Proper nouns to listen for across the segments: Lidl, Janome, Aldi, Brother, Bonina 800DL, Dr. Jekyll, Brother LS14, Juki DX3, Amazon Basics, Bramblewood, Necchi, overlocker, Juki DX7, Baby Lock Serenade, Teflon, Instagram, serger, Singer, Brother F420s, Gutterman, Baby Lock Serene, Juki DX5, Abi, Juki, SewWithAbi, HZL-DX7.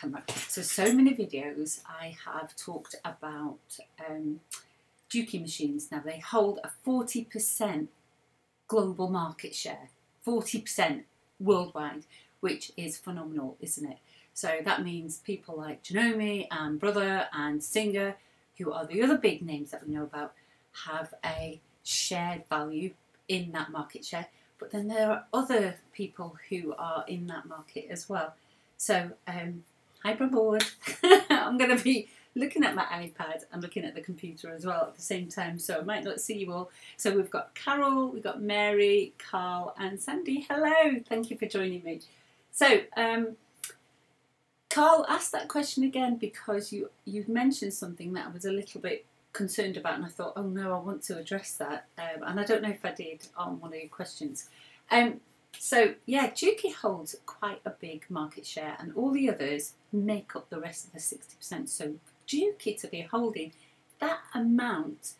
camera. So many videos I have talked about Juki machines. Now they hold a 40% global market share, 40% worldwide, which is phenomenal, isn't it? So that means people like Janome and Brother and Singer, who are the other big names that we know about, have a shared value in that market share. But then there are other people who are in that market as well. So, hi Bramblewood. I'm going to be looking at my iPad and looking at the computer as well at the same time, so I might not see you all. So we've got Carol, we've got Mary, Carl and Sandy. Hello, thank you for joining me. So, Carl, ask that question again, because you've mentioned something that I was a little bit concerned about, and I thought, oh no, I want to address that, and I don't know if I did on one of your questions. So yeah, Juki holds quite a big market share, and all the others make up the rest of the 60%. So Juki to be holding that amount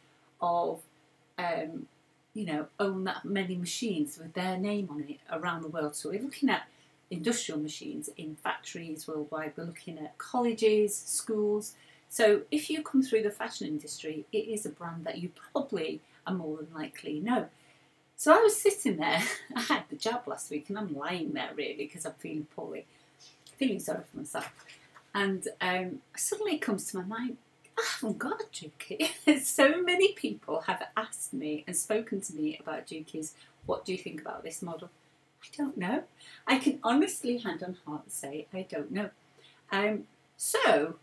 of, you know, own that many machines with their name on it around the world. So we're looking at industrial machines in factories worldwide, we're looking at colleges, schools. So if you come through the fashion industry, it is a brand that you probably are more than likely know. So I was sitting there, I had the jab last week and I'm lying there really because I'm feeling poorly, feeling sorry for myself, and suddenly it comes to my mind, I haven't got a Juki. So many people have asked me and spoken to me about Jukis, what do you think about this model? I don't know. I can honestly, hand on heart, say I don't know. So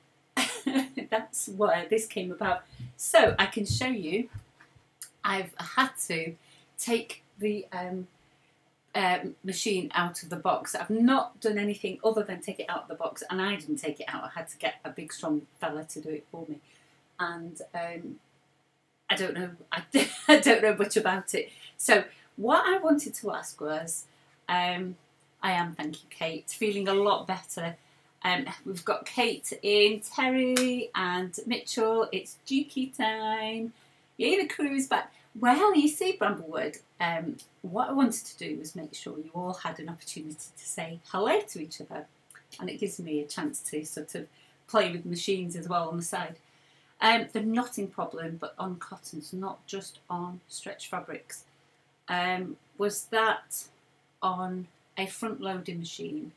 that's where this came about. So I can show you. I've had to take the machine out of the box. I've not done anything other than take it out of the box, and I didn't take it out. I had to get a big strong fella to do it for me, and I don't know. I don't know much about it. So what I wanted to ask was, I am, thank you Kate, feeling a lot better. We've got Kate in, Terry and Mitchell, it's Juki time. Yay, the crew is back. Well, you see Bramblewood, what I wanted to do was make sure you all had an opportunity to say hello to each other, and it gives me a chance to sort of play with machines as well on the side. The knotting problem, but on cottons, not just on stretch fabrics. Was that on a front loading machine?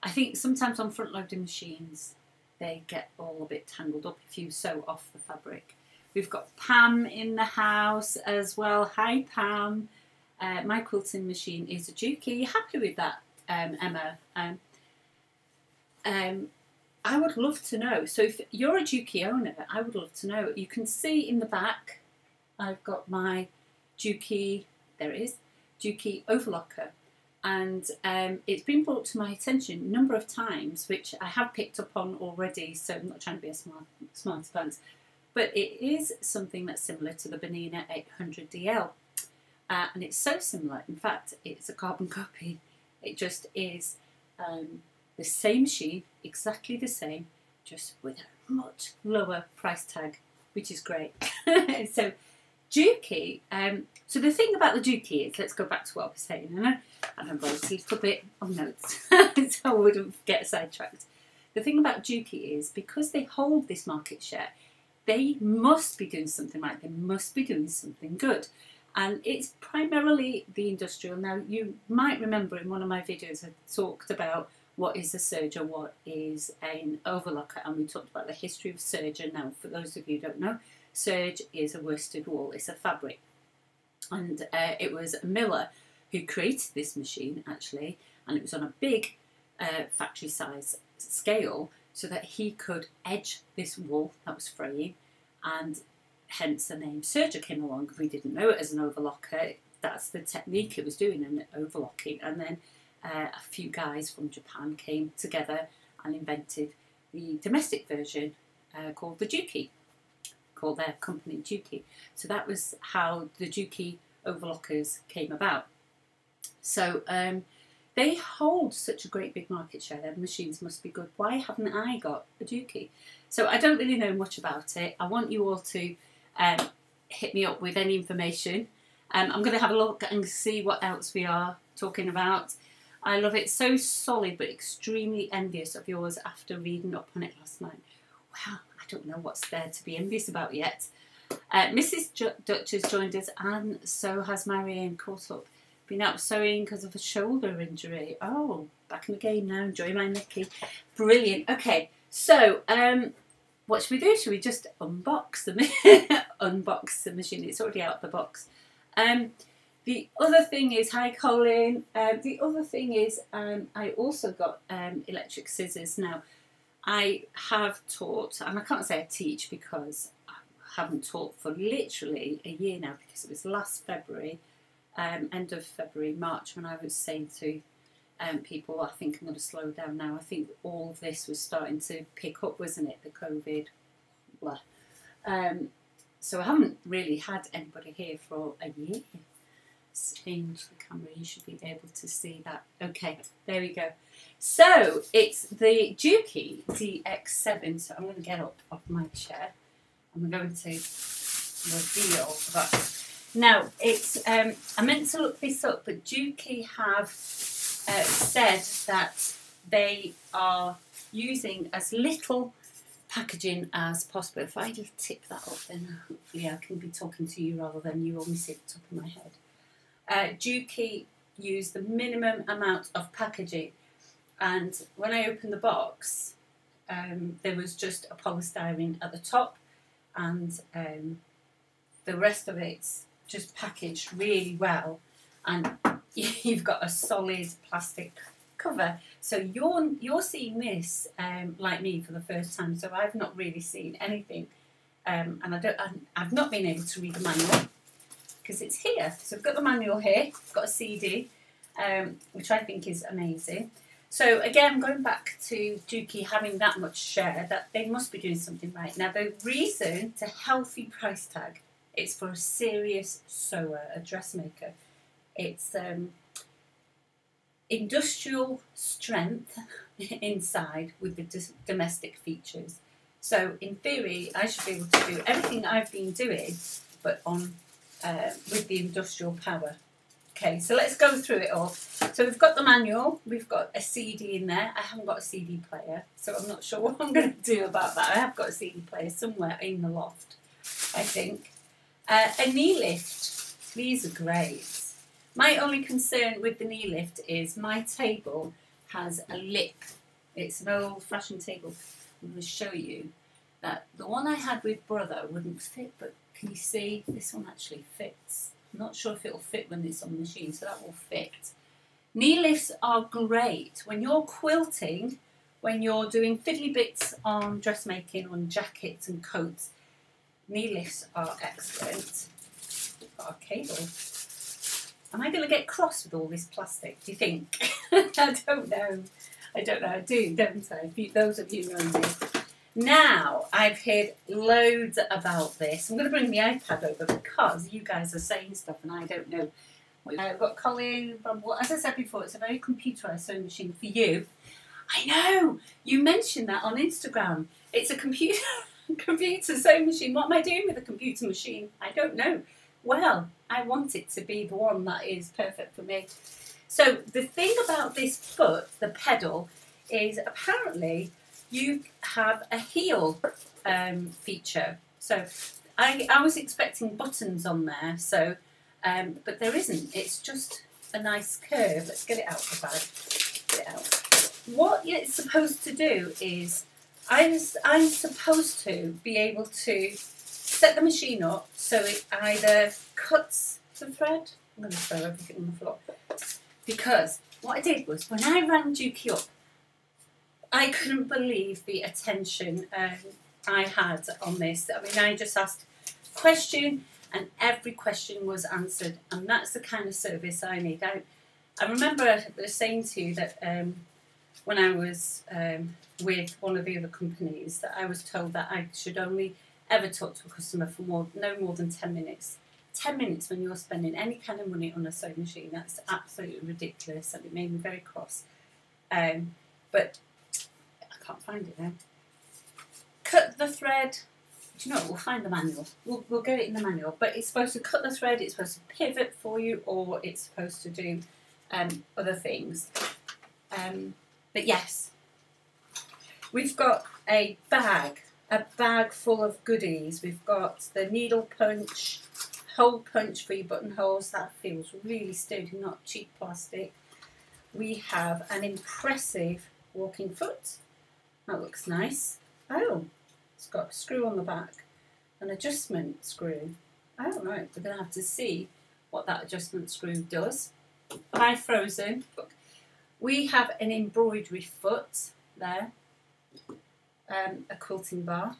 I think sometimes on front loading machines they get all a bit tangled up if you sew off the fabric. We've got Pam in the house as well. Hi Pam. My quilting machine is a Juki. Happy with that, Emma? I would love to know. So if you're a Juki owner, I would love to know. You can see in the back I've got my Juki, there it is, Juki overlocker, and it's been brought to my attention a number of times, which I have picked up on already, so I'm not trying to be a smart advance, but it is something that's similar to the Bonina 800DL, and it's so similar, in fact it's a carbon copy. It just is the same machine, exactly the same, just with a much lower price tag, which is great. So Juki, so the thing about the Juki is, let's go back to what I was saying, and I'm going to a little bit on notes so I wouldn't get sidetracked. The thing about Juki is, because they hold this market share, they must be doing something right, they must be doing something good, and it's primarily the industrial. Now you might remember in one of my videos I talked about what is a serger, what is an overlocker, and we talked about the history of serger. Now for those of you who don't know, serge is a worsted wool, it's a fabric, and it was Miller who created this machine actually, and it was on a big factory size scale so that he could edge this wool that was fraying, and hence the name serger came along. We didn't know it as an overlocker, that's the technique it was doing, and overlocking, and then a few guys from Japan came together and invented the domestic version called the Juki, called their company Juki. So that was how the Juki overlockers came about. So they hold such a great big market share, their machines must be good. Why haven't I got a Juki? So I don't really know much about it. I want you all to hit me up with any information. I'm going to have a look and see what else we are talking about. I love it. So solid, but extremely envious of yours after reading up on it last night. Wow, I don't know what's there to be envious about yet. Mrs. Dutch has joined us, and so has Marianne. Caught up, been out sewing because of a shoulder injury. Oh, back in the game now. Enjoy my Necchi. Brilliant. Okay, so what should we do? Should we just unbox the unbox the machine? It's already out of the box. The other thing is, hi Colin. The other thing is, I also got electric scissors now. I have taught, and I can't say I teach because I haven't taught for literally a year now, because it was last February, end of February, March, when I was saying to people, I think I'm going to slow down now. I think all of this was starting to pick up, wasn't it? The COVID, blah. So I haven't really had anybody here for a year. Change the camera, you should be able to see that. Okay, there we go. So it's the Juki DX7. So I'm going to get up off my chair. I'm going to reveal that. Now, it's I meant to look this up, but Juki have said that they are using as little packaging as possible. If I just tip that up, then hopefully I can be talking to you rather than you only sit at the top of my head. Juki use the minimum amount of packaging, and when I opened the box, there was just a polystyrene at the top, and the rest of it's just packaged really well, and you've got a solid plastic cover. So you're seeing this like me for the first time, so I've not really seen anything, and I've not been able to read the manual, because it's here. So I've got the manual here, I've got a CD, which I think is amazing. So again, going back to Juki having that much share, that they must be doing something right. Now, the reason, it's a healthy price tag. It's for a serious sewer, a dressmaker. It's industrial strength inside with the domestic features. So in theory, I should be able to do everything I've been doing, but on with the industrial power. Okay, so let's go through it all. So we've got the manual, we've got a CD in there. I haven't got a CD player, so I'm not sure what I'm going to do about that. I have got a CD player somewhere in the loft, I think. A knee lift. These are great. My only concern with the knee lift is my table has a lip. It's an old-fashioned table. I'm going to show you that the one I had with Brother wouldn't fit, but can you see? This one actually fits. I'm not sure if it'll fit when it's on the machine, so that will fit. Knee lifts are great. When you're quilting, when you're doing fiddly bits on dressmaking, on jackets and coats, knee lifts are excellent. We've got our cable. Am I going to get cross with all this plastic, do you think? I don't know. I don't know. I do, don't I? Those of you who know me. Now, I've heard loads about this. I'm going to bring the iPad over because you guys are saying stuff and I don't know. I've got Colin, Bramblewood. As I said before, it's a very computerised sewing machine for you. I know, you mentioned that on Instagram. It's a computer sewing machine. What am I doing with a computer machine? I don't know. Well, I want it to be the one that is perfect for me. So the thing about this foot, the pedal, is apparently you have a heel feature. So I was expecting buttons on there, so but there isn't. It's just a nice curve. Let's get it out of the bag. Get it out. What it's supposed to do is I'm supposed to be able to set the machine up so it either cuts the thread. I'm going to throw everything on the floor. Because what I did was when I ran Juki up, I couldn't believe the attention I had on this. I mean, I just asked a question and every question was answered, and that's the kind of service I need. I remember saying to you that when I was with one of the other companies, that I was told that I should only ever talk to a customer for no more than 10 minutes. 10 minutes when you're spending any kind of money on a sewing machine, that's absolutely ridiculous, and it made me very cross. But can't find it now. Cut the thread. Do you know what? We'll find the manual. We'll get it in the manual. But it's supposed to cut the thread, it's supposed to pivot for you, or it's supposed to do other things. But yes, we've got a bag full of goodies. We've got the needle punch, hole punch for your buttonholes. That feels really sturdy, not cheap plastic. We have an impressive walking foot. That looks nice. Oh, it's got a screw on the back, an adjustment screw. Oh, right, we're going to have to see what that adjustment screw does. Am I frozen? Look. We have an embroidery foot there, a quilting bar,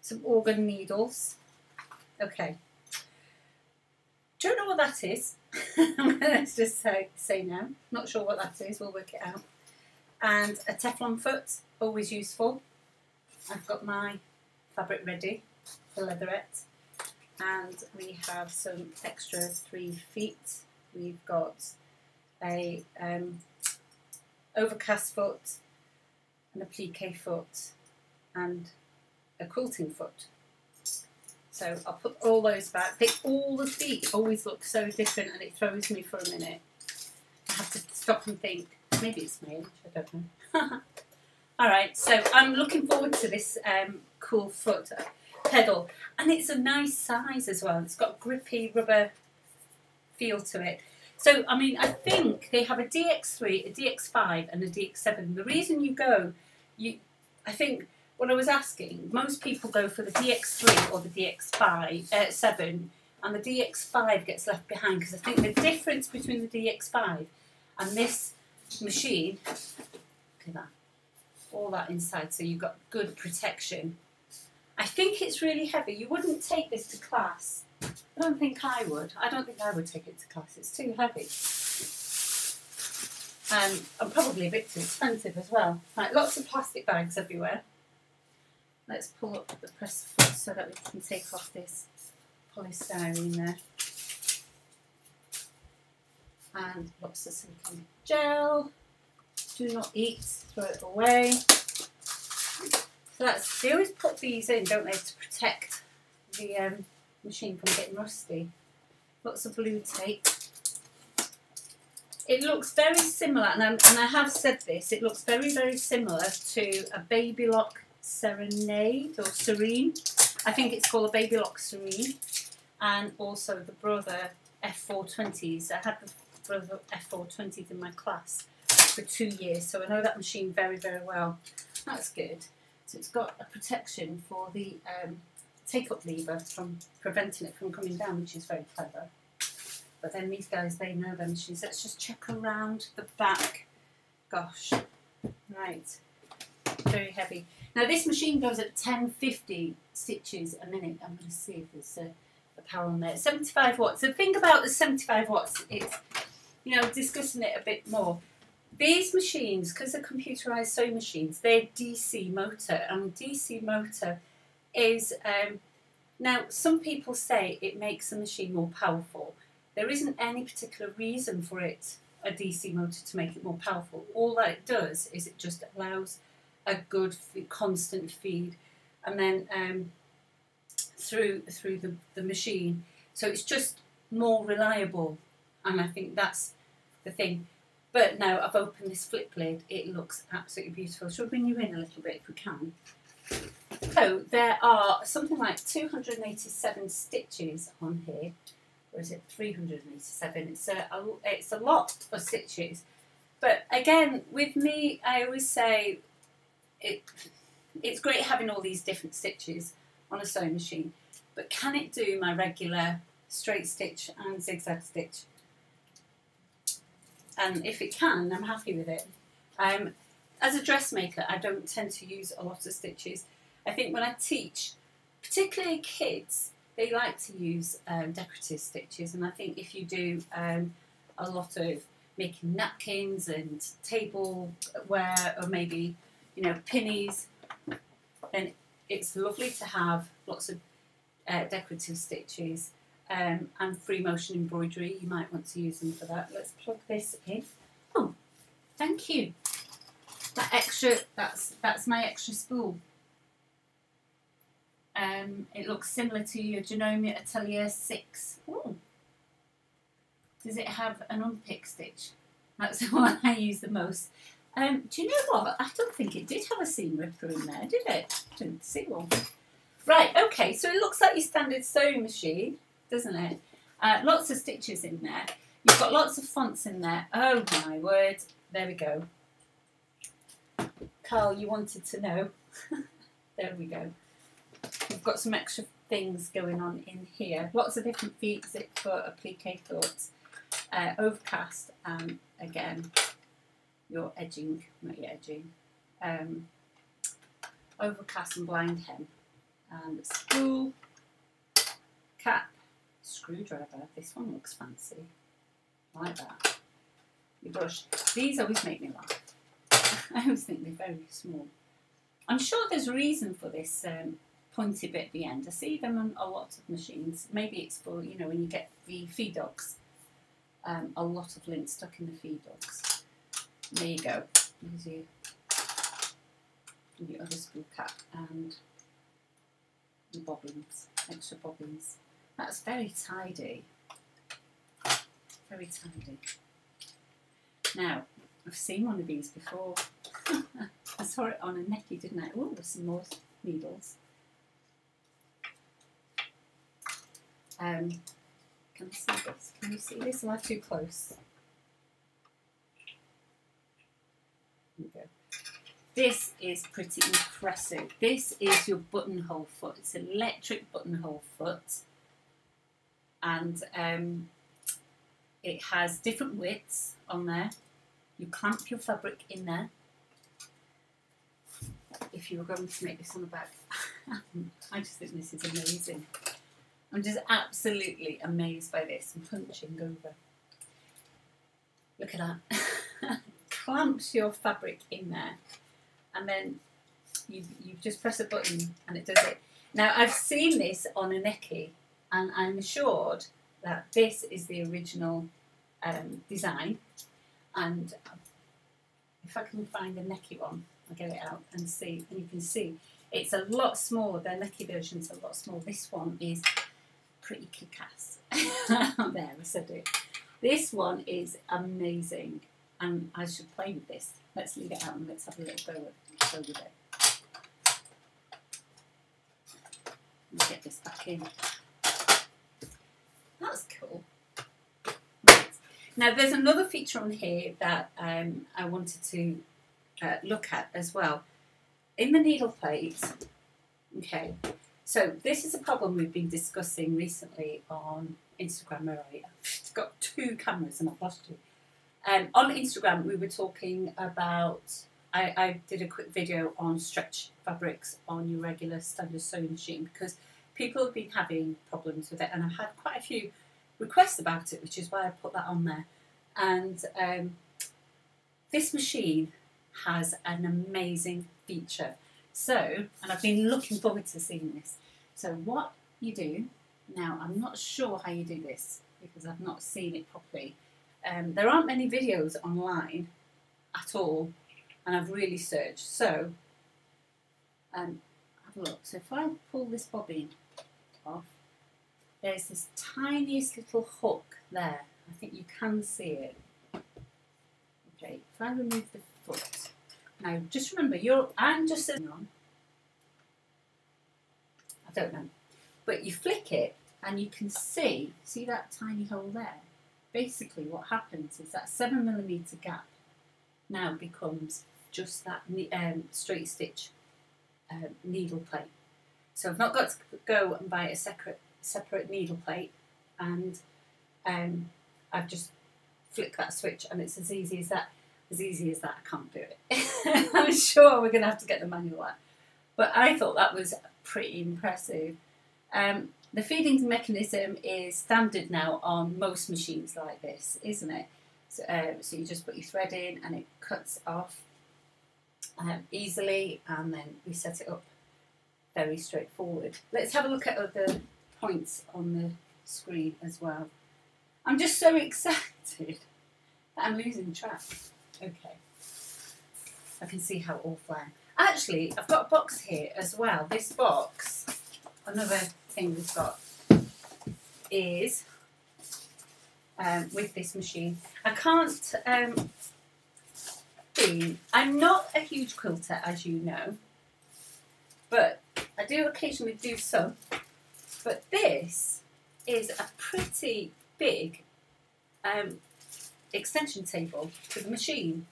some organ needles. Okay, don't know what that is. Let's just say no. Not sure what that is, we'll work it out. And a Teflon foot, always useful. I've got my fabric ready for leatherette. And we have some extra 3 feet. We've got a overcast foot, an applique foot, and a quilting foot. So I'll put all those back. All the feet always look so different, and it throws me for a minute. I have to stop and think. Maybe it's me, I don't know. All right, so I'm looking forward to this cool foot pedal, and it's a nice size as well. It's got grippy rubber feel to it. So, I mean, I think they have a DX3, a DX5 and a DX7. The reason you go, I think what I was asking, most people go for the DX3 or the DX7, and the DX5 gets left behind, because I think the difference between the DX5 and this machine, look at that, all that inside, so you've got good protection. I think it's really heavy. You wouldn't take this to class. I don't think I would. I don't think I would take it to class. It's too heavy. And probably a bit too expensive as well. Right, lots of plastic bags everywhere. Let's pull up the presser foot so that we can take off this polystyrene there. And lots of silicone gel. Do not eat, throw it away. So that's, they always put these in, don't they, to protect the machine from getting rusty. Lots of blue tape. It looks very similar, and I have said this, it looks very, very similar to a Baby Lock Serenade or Serene. I think it's called a Baby Lock Serene, and also the Brother F420s. I had the Brother F420s in my class for 2 years, so I know that machine very, very well. That's good. So it's got a protection for the take-up lever from preventing it from coming down, which is very clever. But then these guys, they know their machines. Let's just check around the back. Gosh, right, very heavy. Now this machine goes at 1050 stitches a minute. I'm going to see if there's a power on there. 75 watts. The thing about the 75 watts is, you know, discussing it a bit more. These machines, because they're computerised sewing machines, they're DC motor, and DC motor is, now some people say it makes the machine more powerful. There isn't any particular reason for it, a DC motor, to make it more powerful. All that it does is it just allows a good constant feed, and then through the machine, so it's just more reliable, and I think that's the thing. But now I've opened this flip lid, it looks absolutely beautiful. Shall we bring you in a little bit if we can? So there are something like 287 stitches on here, or is it 387? It's a lot of stitches. But again, with me, I always say it's great having all these different stitches on a sewing machine, but can it do my regular straight stitch and zigzag stitch? And if it can, I'm happy with it. As a dressmaker, I don't tend to use a lot of stitches. I think when I teach, particularly kids, they like to use decorative stitches, and I think if you do a lot of making napkins and tableware, or maybe, you know, pinnies, then it's lovely to have lots of decorative stitches. And free motion embroidery, you might want to use them for that. Let's plug this in. Oh, thank you. That extra, that's my extra spool. It looks similar to your Janome Atelier 6. Ooh. Does it have an unpick stitch? That's the one I use the most. Do you know what? I don't think it did have a seam ripper in there, did it? I didn't see one. Right, okay, so it looks like your standard sewing machine, doesn't it? Lots of stitches in there. You've got lots of fonts in there. Oh my word. There we go. Carl, you wanted to know. There we go. We've got some extra things going on in here. Lots of different feet, zip for applique thoughts, overcast, and again, your edging, not your edging, overcast and blind hem, and spool, cap, screwdriver. This one looks fancy, like that. Your brush. These always make me laugh. I always think they're very small. I'm sure there's a reason for this pointy bit at the end. I see them on a lot of machines. Maybe it's for, you know, when you get the feed dogs, a lot of lint stuck in the feed dogs. There you go, there's your other spool cap and the bobbins, extra bobbins. That's very tidy, very tidy. Now, I've seen one of these before. I saw it on a Necchi, didn't I? Oh, there's some more needles. Can I see this? Can you see this? Am I too close? This is pretty impressive. This is your buttonhole foot. It's an electric buttonhole foot, and it has different widths on there. You clamp your fabric in there. If you were going to make this on the back, I just think this is amazing. I'm just absolutely amazed by this. I'm punching over. Look at that. Clamps your fabric in there. And then you just press a button and it does it. Now, I've seen this on a Necchi, and I'm assured that this is the original design. And if I can find the Necchi one, I'll get it out and see. And you can see it's a lot smaller. Their Necchi version's a lot smaller. This one is pretty kick-ass. There, I said it. This one is amazing. And I should play with this. Let's leave it out and let's have a little go with it. Let's get this back in. That's cool. Right. Now there's another feature on here that I wanted to look at as well. In the needle plates, okay, so this is a problem we've been discussing recently on Instagram, right? I've got two cameras and I've lost you. On Instagram, we were talking about, I did a quick video on stretch fabrics on your regular standard sewing machine because people have been having problems with it, and I've had quite a few requests about it, which is why I put that on there. And this machine has an amazing feature. So, and I've been looking forward to seeing this. So what you do, now I'm not sure how you do this because I've not seen it properly. There aren't many videos online at all, and I've really searched, so have a look. So if I pull this bobbin off, there's this tiniest little hook there. I think you can see it. Okay, if I remove the foot, now just remember, I'm just sitting on, I don't know, but you flick it and you can see that tiny hole there. Basically what happens is that 7mm gap now becomes just that straight stitch needle plate. So I've not got to go and buy a separate needle plate, and I've just flicked that switch and it's as easy as that. As easy as that, I can't do it. I'm sure we're going to have to get the manual out. But I thought that was pretty impressive. The feeding mechanism is standard now on most machines like this, isn't it? So, so you just put your thread in and it cuts off easily, and then we set it up very straightforward. Let's have a look at other points on the screen as well. I'm just so excited that I'm losing track. Okay, I can see how awful I am. Actually, I've got a box here as well. This box, another thing we've got is with this machine. I can't be, I'm not a huge quilter, as you know, but I do occasionally do some. But this is a pretty big extension table to the machine.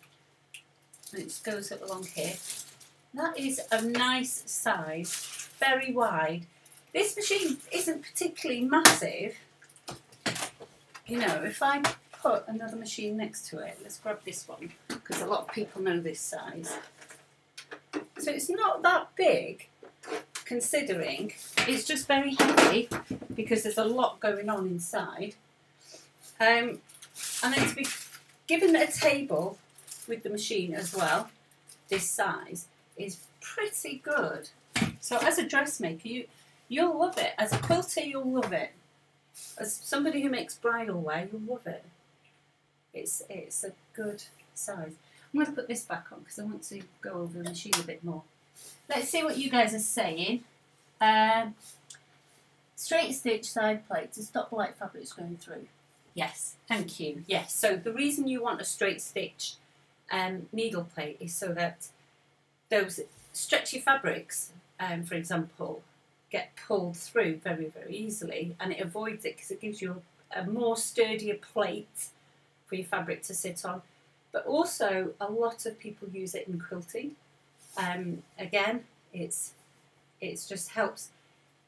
And it goes up along here. That is a nice size, very wide. This machine isn't particularly massive. You know, if I put another machine next to it, let's grab this one, because a lot of people know this size. So it's not that big, considering. It's just very heavy, because there's a lot going on inside. And then to be given a table with the machine as well, this size, is pretty good. So as a dressmaker, you'll love it. As a quilter, you'll love it. As somebody who makes bridal wear, you'll love it. It's a good size. I'm going to put this back on because I want to go over the machine a bit more. Let's see what you guys are saying. Straight stitch side plate to stop light fabrics going through. Yes, thank you. Yes, so the reason you want a straight stitch needle plate is so that those stretchy fabrics, for example, get pulled through very, very easily, and it avoids it because it gives you a more sturdier plate for your fabric to sit on. But also, a lot of people use it in quilting. Again, it's just helps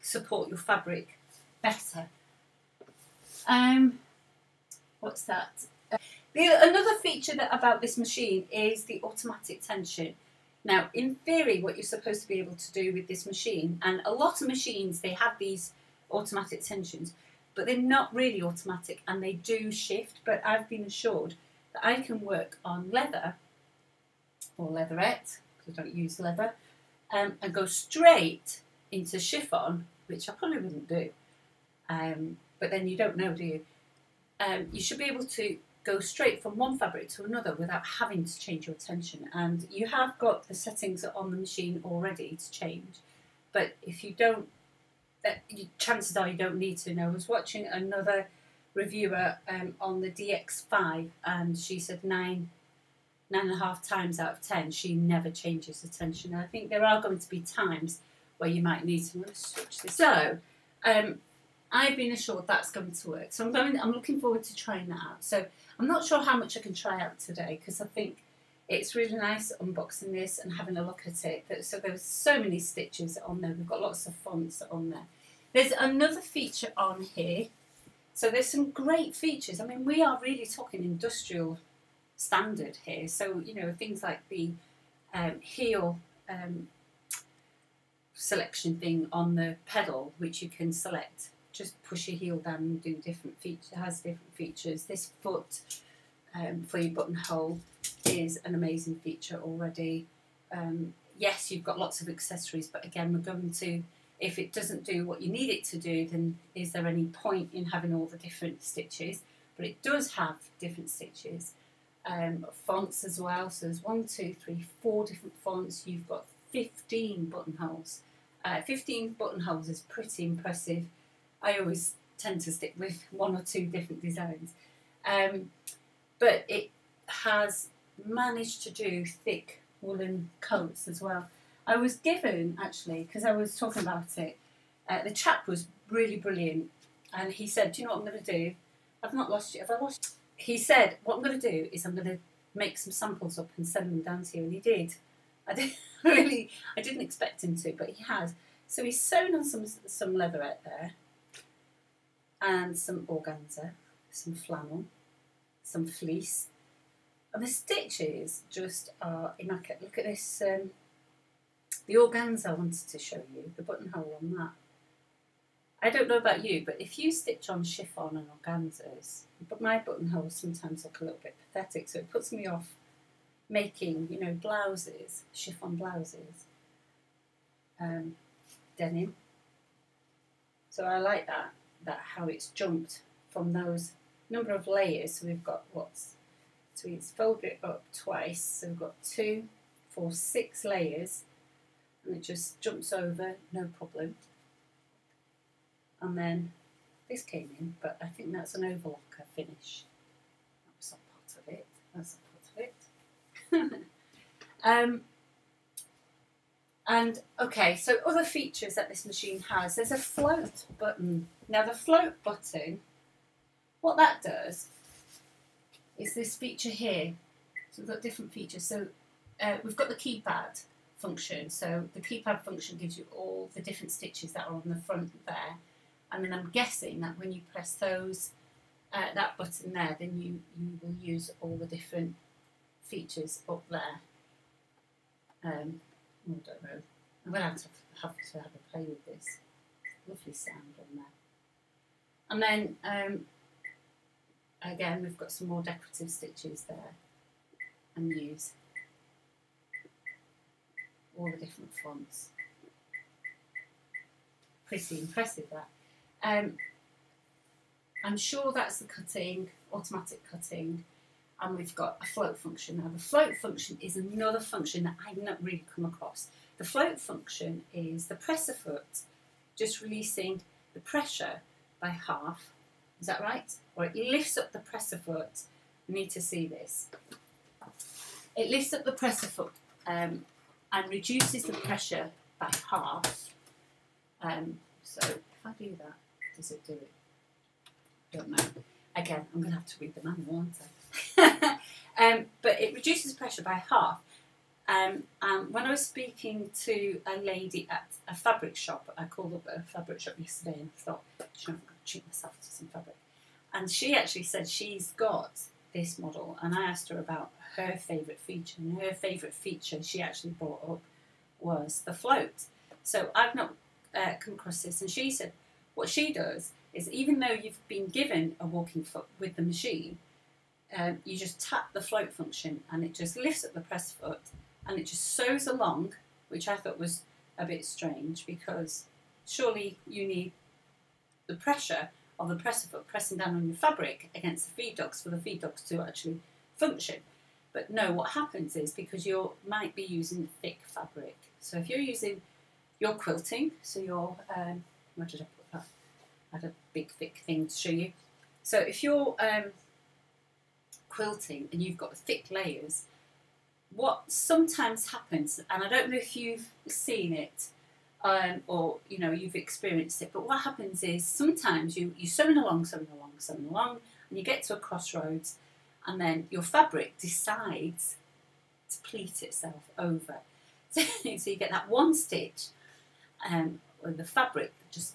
support your fabric better. What's that? Another feature about this machine is the automatic tension. Now, in theory, what you're supposed to be able to do with this machine, and a lot of machines, they have these automatic tensions, but they're not really automatic and they do shift. But I've been assured that I can work on leather or leatherette, because I don't use leather, and go straight into chiffon, which I probably wouldn't do. But then you don't know, do you? You should be able to go straight from one fabric to another without having to change your tension, and you have got the settings on the machine already to change. But if you don't, chances are you don't need to. Now, I was watching another reviewer on the DX5, and she said 9.5 times out of 10 she never changes the tension. And I think there are going to be times where you might need to switch this. So I've been assured that's going to work, so I'm looking forward to trying that out. So I'm not sure how much I can try out today, because I think it's really nice unboxing this and having a look at it. So there's so many stitches on there. We've got lots of fonts on there. There's another feature on here. So there's some great features. I mean, we are really talking industrial standard here. So, you know, things like the heel selection thing on the pedal, which you can select. Just push your heel down and do different features. It has different features. This foot for your buttonhole is an amazing feature already. Yes, you've got lots of accessories, but again, we're going to, if it doesn't do what you need it to do, then is there any point in having all the different stitches? But it does have different stitches. Fonts as well, so there's 4 different fonts. You've got 15 buttonholes. 15 buttonholes is pretty impressive. I always tend to stick with 1 or 2 different designs. But it has managed to do thick woolen coats as well. I was given, actually, because I was talking about it, the chap was really brilliant, and he said, do you know what I'm going to do? I've not lost you. Have I lost you? He said, what I'm going to do is I'm going to make some samples up and send them down to you, and he did. I didn't expect him to, but he has. So he's sewn on some leatherette there, and some organza, some flannel, some fleece, and the stitches just are immaculate. Look at this, the organza I wanted to show you, the buttonhole on that. I don't know about you, but if you stitch on chiffon and organzas, but my buttonholes sometimes look a little bit pathetic, so it puts me off making, you know, blouses, chiffon blouses, denim. So I like that. How it's jumped from those number of layers. So we've got so it's folded it up twice, so we've got 2, 4, 6 layers, and it just jumps over, no problem. And then This came in, but I think that's an overlocker finish. That was a part of it. That's a part of it. And okay, so other features that this machine has. There's a float button. Now the float button, what that does is this feature here. So we've got different features. So we've got the keypad function. So the keypad function gives you all the different stitches that are on the front there. And then I'm guessing that when you press those, that button there, then you will use all the different features up there. I don't know. I'm going to have to have a play with this. Lovely sound on there. And then, again, we've got some more decorative stitches there. And use all the different fonts. Pretty impressive that. I'm sure that's the cutting, automatic cutting, and we've got a float function. Now the float function is another function that I've not really come across. The float function is the presser foot just releasing the pressure by half, is that right? Or it lifts up the presser foot, we need to see this. It lifts up the presser foot and reduces the pressure by half. So if I do that, does it do it? I don't know. Again, I'm going to have to read the manual, aren't I? But it reduces pressure by half. And when I was speaking to a lady at a fabric shop, I called up a fabric shop yesterday and I thought, I'm going to treat myself to some fabric. And she actually said she's got this model, and I asked her about her favourite feature, and her favourite feature she actually brought up was the float. So I've not come across this, and she said what she does is even though you've been given a walking foot with the machine, you just tap the float function and it just lifts up the press foot and it just sews along, which I thought was a bit strange because surely you need the pressure of the presser foot pressing down on your fabric against the feed dogs for the feed dogs to actually function. But no, what happens is because you might be using thick fabric. So if you're using your quilting, so your, where did I put that? I had a big thick thing to show you. So if you're quilting and you've got thick layers, what sometimes happens, and I don't know if you've seen it, or you know you've experienced it, but what happens is sometimes you're sewing along and you get to a crossroads and then your fabric decides to pleat itself over, so you get that one stitch where the fabric just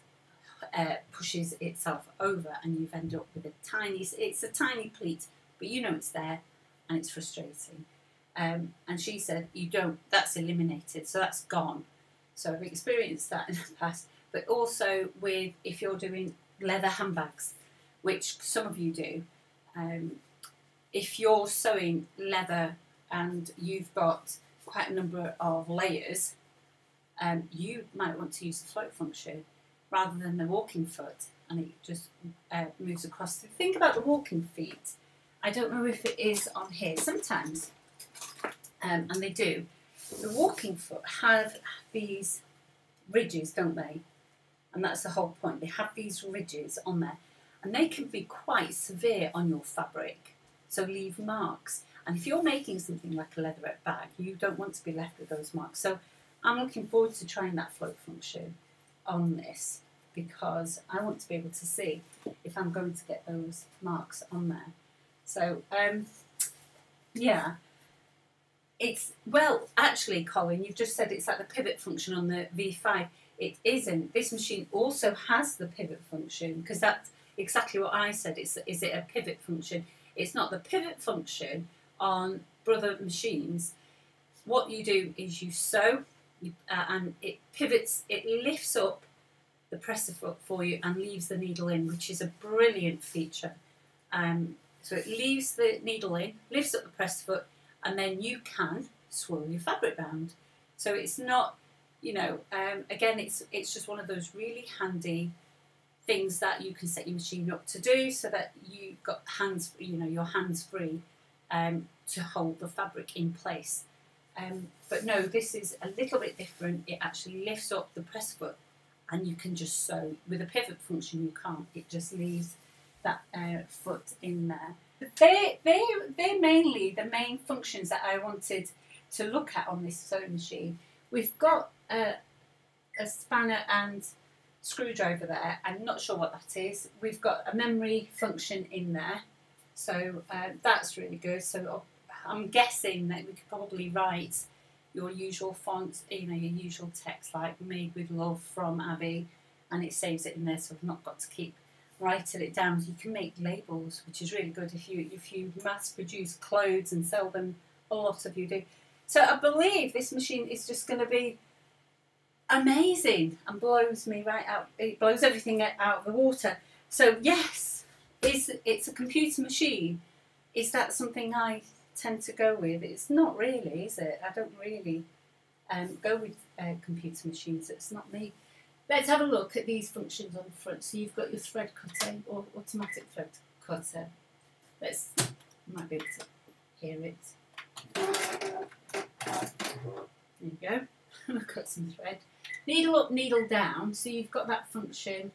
pushes itself over and you've ended up with a tiny pleat, but you know it's there and it's frustrating. And she said that's eliminated, so that's gone. So I've experienced that in the past, but also with if you're doing leather handbags, which some of you do, if you're sewing leather and you've got quite a number of layers, you might want to use the float function rather than the walking foot, and it just moves across. So think about the walking feet. I don't know if it is on here sometimes, and they do. The walking foot have these ridges, don't they? And that's the whole point. They have these ridges on there and they can be quite severe on your fabric, so leave marks. And if you're making something like a leatherette bag, you don't want to be left with those marks. So I'm looking forward to trying that float function on this because I want to be able to see if I'm going to get those marks on there. So yeah. It's, well, actually, Colin, you've just said it's like the pivot function on the V5. It isn't. This machine also has the pivot function because that's exactly what I said. Is it a pivot function? It's not the pivot function on Brother machines. What you do is you sew and it pivots, it lifts up the presser foot for you and leaves the needle in, which is a brilliant feature. So it leaves the needle in, lifts up the presser foot, and then you can swirl your fabric round. So it's not, you know, again, it's just one of those really handy things that you can set your machine up to do so that you've got hands, you know, your hands free to hold the fabric in place. But no, this is a little bit different. It actually lifts up the press foot and you can just sew. With a pivot function you can't, it just leaves that foot in there. But they're mainly the main functions that I wanted to look at on this sewing machine. We've got a spanner and screwdriver there. I'm not sure what that is. We've got a memory function in there, so that's really good. So I'm guessing that we could probably write your usual font, you know, your usual text like "Made with Love from Abby," and it saves it in there, so I've not got to keep writing it down. So you can make labels, which is really good if you mass produce clothes and sell them. A lot of you do. So I believe this machine is just going to be amazing and blows me right out. It blows everything out of the water. So yes, it's a computer machine. Is that something I tend to go with? It's not really, is it? I don't really go with computer machines. It's not me. Let's have a look at these functions on the front. So you've got your thread cutter or automatic thread cutter. Let's, you might be able to hear it. There you go. I've got some thread. Needle up, needle down. So you've got that function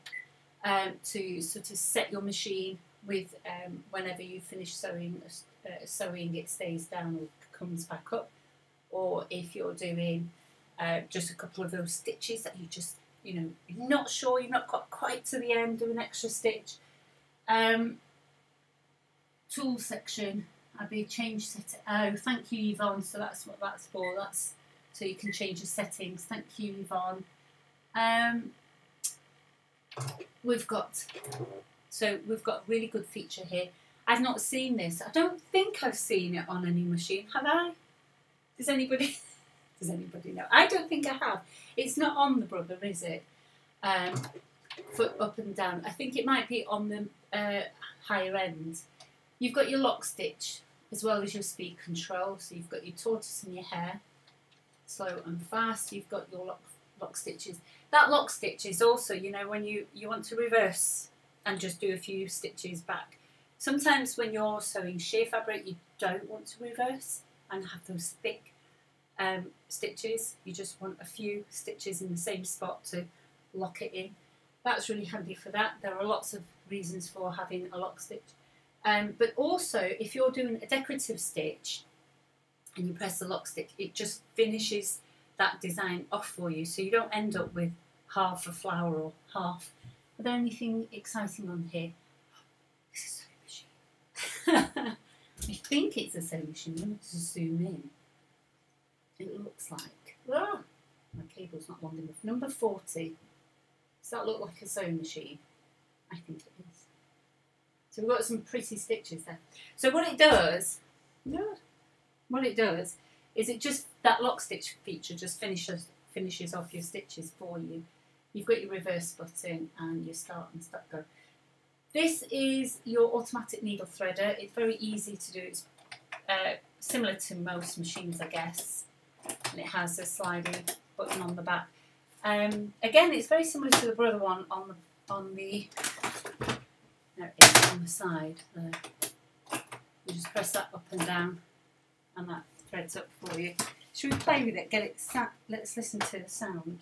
to sort of set your machine with whenever you finish sewing. It stays down or comes back up. Or if you're doing just a couple of those stitches that you just, you know, you're not sure, you've not got quite to the end, do an extra stitch. Tool section. I'd be a change set. Oh, thank you, Yvonne. So that's what that's for. That's so you can change your settings. Thank you, Yvonne. We've got a really good feature here. I've not seen this. I don't think I've seen it on any machine, have I? Does anybody know? I don't think I have. It's not on the Brother, is it? Foot up and down. I think it might be on the higher end. You've got your lock stitch as well as your speed control. So you've got your tortoise and your hare, slow and fast. You've got your lock stitches. That lock stitch is also, you know, when you want to reverse and just do a few stitches back. Sometimes when you're sewing sheer fabric, you don't want to reverse and have those thick stitches. You just want a few stitches in the same spot to lock it in. That's really handy for that. There are lots of reasons for having a lock stitch. But also, if you're doing a decorative stitch and you press the lock stitch, it just finishes that design off for you, so you don't end up with half a flower or half. Are there anything exciting on here? Oh, this is a sewing machine. I think it's a sewing machine. Let me just zoom in. It looks like. Ah, my cable's not long enough. Number 40. Does that look like a sewing machine? I think it is. So we've got some pretty stitches there. So what it does is it just, that lock stitch feature just finishes off your stitches for you. You've got your reverse button and your start and stop go. This is your automatic needle threader. It's very easy to do. It's similar to most machines, I guess. And it has a sliding button on the back. Again, it's very similar to the Brother one on the side there. You just press that up and down and that threads up for you. Should we play with it, get it sat? Let's listen to the sound.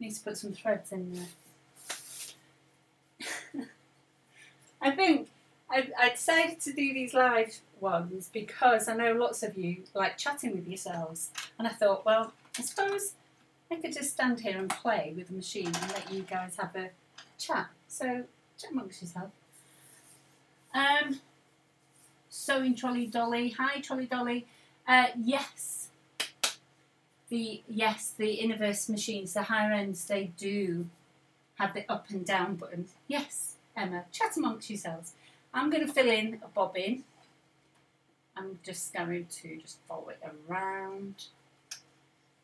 Need to put some threads in there. I think I decided to do these live ones because I know lots of you like chatting with yourselves, and I thought, well, I suppose I could just stand here and play with the machine and let you guys have a chat. So chat amongst yourselves. Sewing trolley dolly. Hi trolley dolly. Yes, the Inniverse machines, the higher ends, they do have the up and down buttons. Yes, Emma, chat amongst yourselves. I'm going to fill in a bobbin. I'm just going to just fold it around.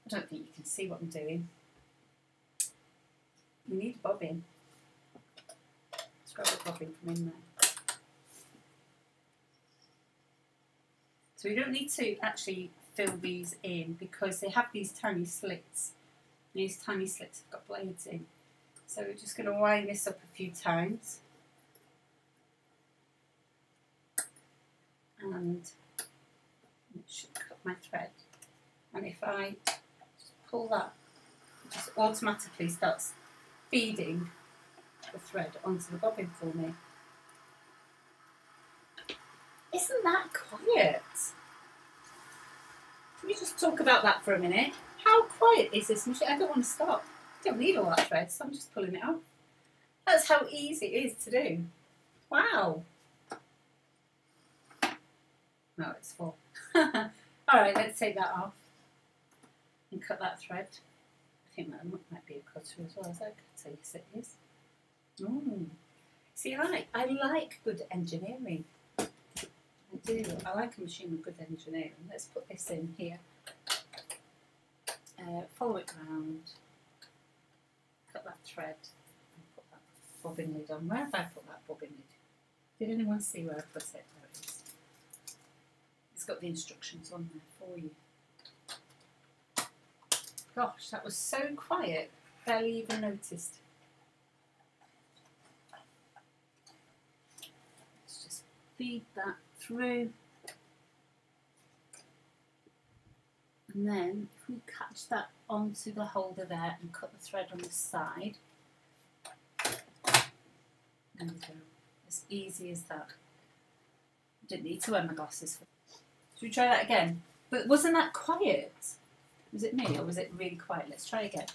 I don't think you can see what I'm doing. We need a bobbin. Let's grab a bobbin from in there. So we don't need to actually fill these in because they have these tiny slits. These tiny slits have got blades in. So we're just going to wind this up a few times. And it should cut my thread. And if I just pull that, it just automatically starts feeding the thread onto the bobbin for me. Isn't that quiet? Can we just talk about that for a minute? How quiet is this machine? I don't want to stop. I don't need all that thread, so I'm just pulling it out. That's how easy it is to do. Wow. No, it's full. Alright, let's take that off and cut that thread. I think that might be a cutter as well, is that a cutter? Yes, it is. Ooh. See, I like good engineering. I do. I like a machine with good engineering. Let's put this in here. Follow it round. Cut that thread. And put that bobbin lid on. Where have I put that bobbin lid? Did anyone see where I put it? There it is. It's got the instructions on there for you. Gosh, that was so quiet. Barely even noticed. Let's just feed that through, and then if we catch that onto the holder there and cut the thread on the side, there we go, as easy as that. Didn't need to wear my glasses. Should we try that again? But wasn't that quiet? Was it me or was it really quiet? Let's try again.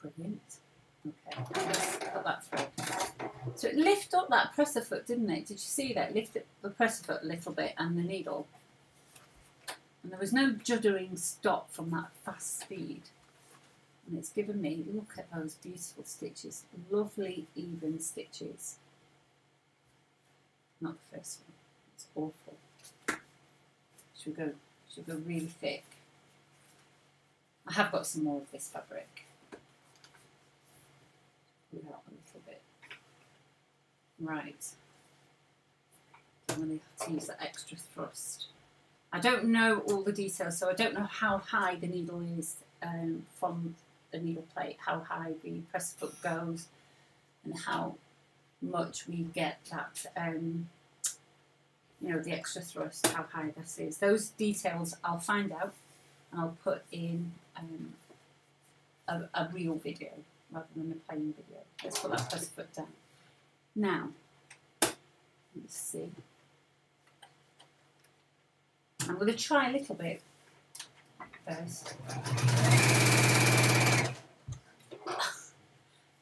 Brilliant. Okay, let's cut that through. So it lifted up that presser foot, didn't it? Did you see that? Lift up the presser foot a little bit and the needle. And there was no juddering stop from that fast speed. And it's given me, look at those beautiful stitches. Lovely, even stitches. Not the first one. It's awful. Should go really thick. I have got some more of this fabric. Pull out a little bit. Right. I'm going to have to use that extra thrust. I don't know all the details, so I don't know how high the needle is from the needle plate, how high the presser foot goes, and how much we get that, you know, the extra thrust, how high this is. Those details I'll find out, and I'll put in a real video rather than a plain video. Let's put that presser foot down. Now, let's see. I'm going to try a little bit first.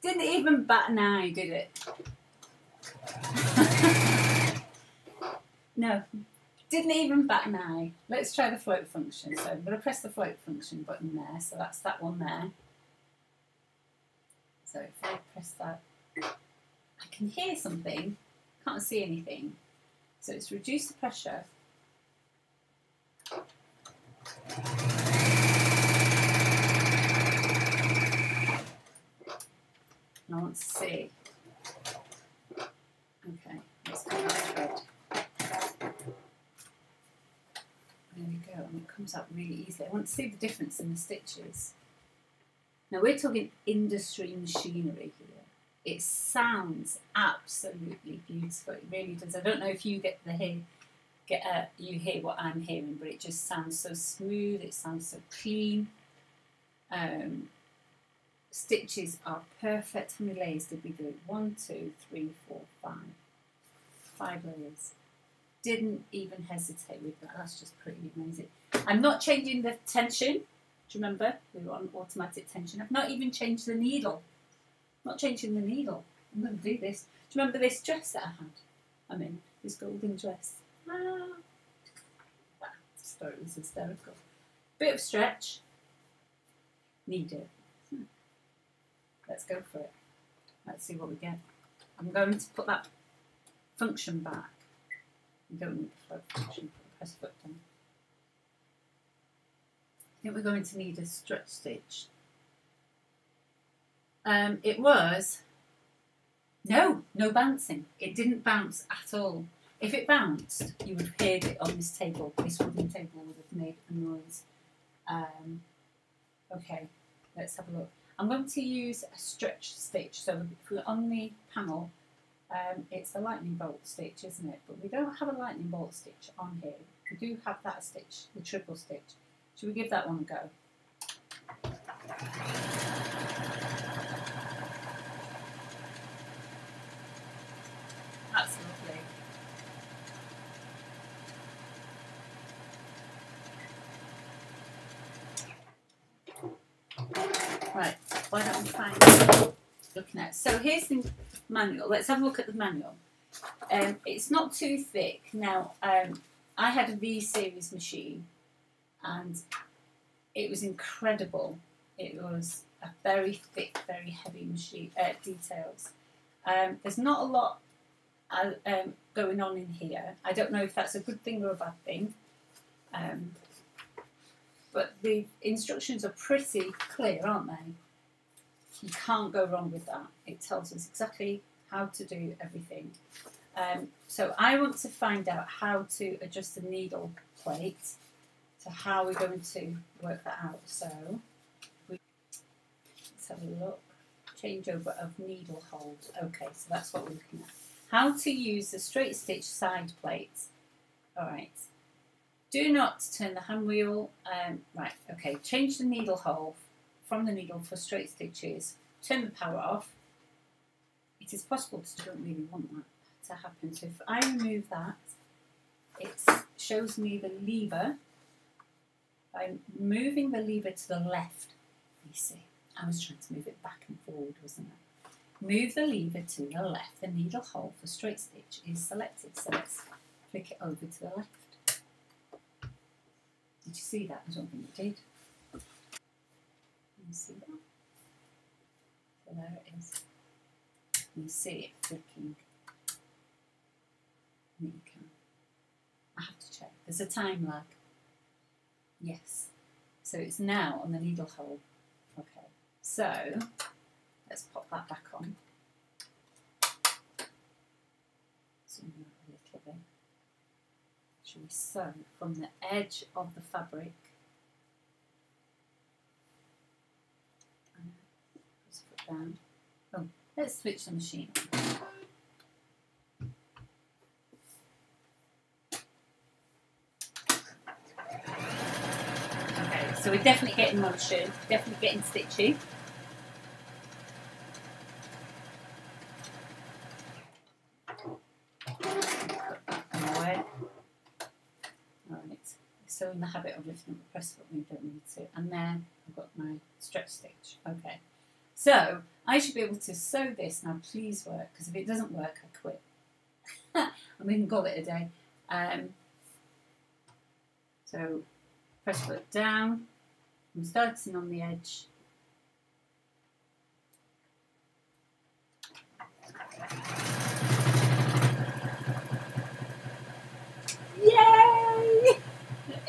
Didn't even bat an eye, did it? No, didn't even bat an eye. Let's try the float function. So I'm going to press the float function button there. So that's that one there. So if I press that, I can hear something, can't see anything. So it's reduce the pressure. And I want to see. Okay, let's cut that thread. There we go, and it comes up really easily. I want to see the difference in the stitches. Now we're talking industry machinery here. It sounds absolutely beautiful. It really does. I don't know if you get the you hear what I'm hearing, but it just sounds so smooth. It sounds so clean. Stitches are perfect. How many layers did we do? 1, 2, 3, 4, 5. 5 layers. Didn't even hesitate with that. That's just pretty amazing. I'm not changing the tension. Do you remember? We were on automatic tension. I've not even changed the needle. Not changing the needle. I'm going to do this. Do you remember this dress that I had? I'm in this golden dress. Ah. Wow. Story was hysterical. Bit of stretch. Need it. Let's go for it. Let's see what we get. I'm going to put that function back. We don't need the float function. Put the press foot down. I think we're going to need a stretch stitch. It was no bouncing. It didn't bounce at all. If it bounced, you would have heard it on this table. This wooden table would have made a noise. Okay, let's have a look. I'm going to use a stretch stitch, so if we're on the panel, It's a lightning bolt stitch, isn't it? But we don't have a lightning bolt stitch on here. We do have that stitch, the triple stitch. Should we give that one a go? That's lovely. Right, why don't we find what we're looking at? So here's the manual. Let's have a look at the manual. It's not too thick. Now, I had a V-series machine and it was incredible. It was a very thick, very heavy machine, details. There's not a lot going on in here. I don't know if that's a good thing or a bad thing. But the instructions are pretty clear, aren't they? You can't go wrong with that. It tells us exactly how to do everything. So I want to find out how to adjust the needle plate. So how we're going to work that out. So let's have a look. Changeover of needle hold. Okay, so that's what we're looking at. How to use the straight stitch side plate. All right. Do not turn the hand wheel. Right, okay, change the needle hole from the needle for straight stitches. Turn the power off. It is possible because you don't really want that to happen. So if I remove that, it shows me the lever. I'm moving the lever to the left. You see, I was trying to move it back and forward, wasn't I? Move the lever to the left. The needle hole for straight stitch is selected. So let's flick it over to the left. Did you see that? I don't think you did. Can you see that? So there it is. Can you see it flicking? I think you can. I have to check. There's a time lag. Yes. So it's now on the needle hole. Okay. So let's pop that back on. Zoom out a little bit. Should we sew from the edge of the fabric? Just put down. Oh, let's switch the machine. Okay, so we're definitely getting motion, definitely getting stitchy. So in the habit of lifting up the press foot when you don't need to, and then I've got my stretch stitch. Okay, so I should be able to sew this now. Please work, because if it doesn't work, I quit. And we can call it a day. So press foot down. I'm starting on the edge.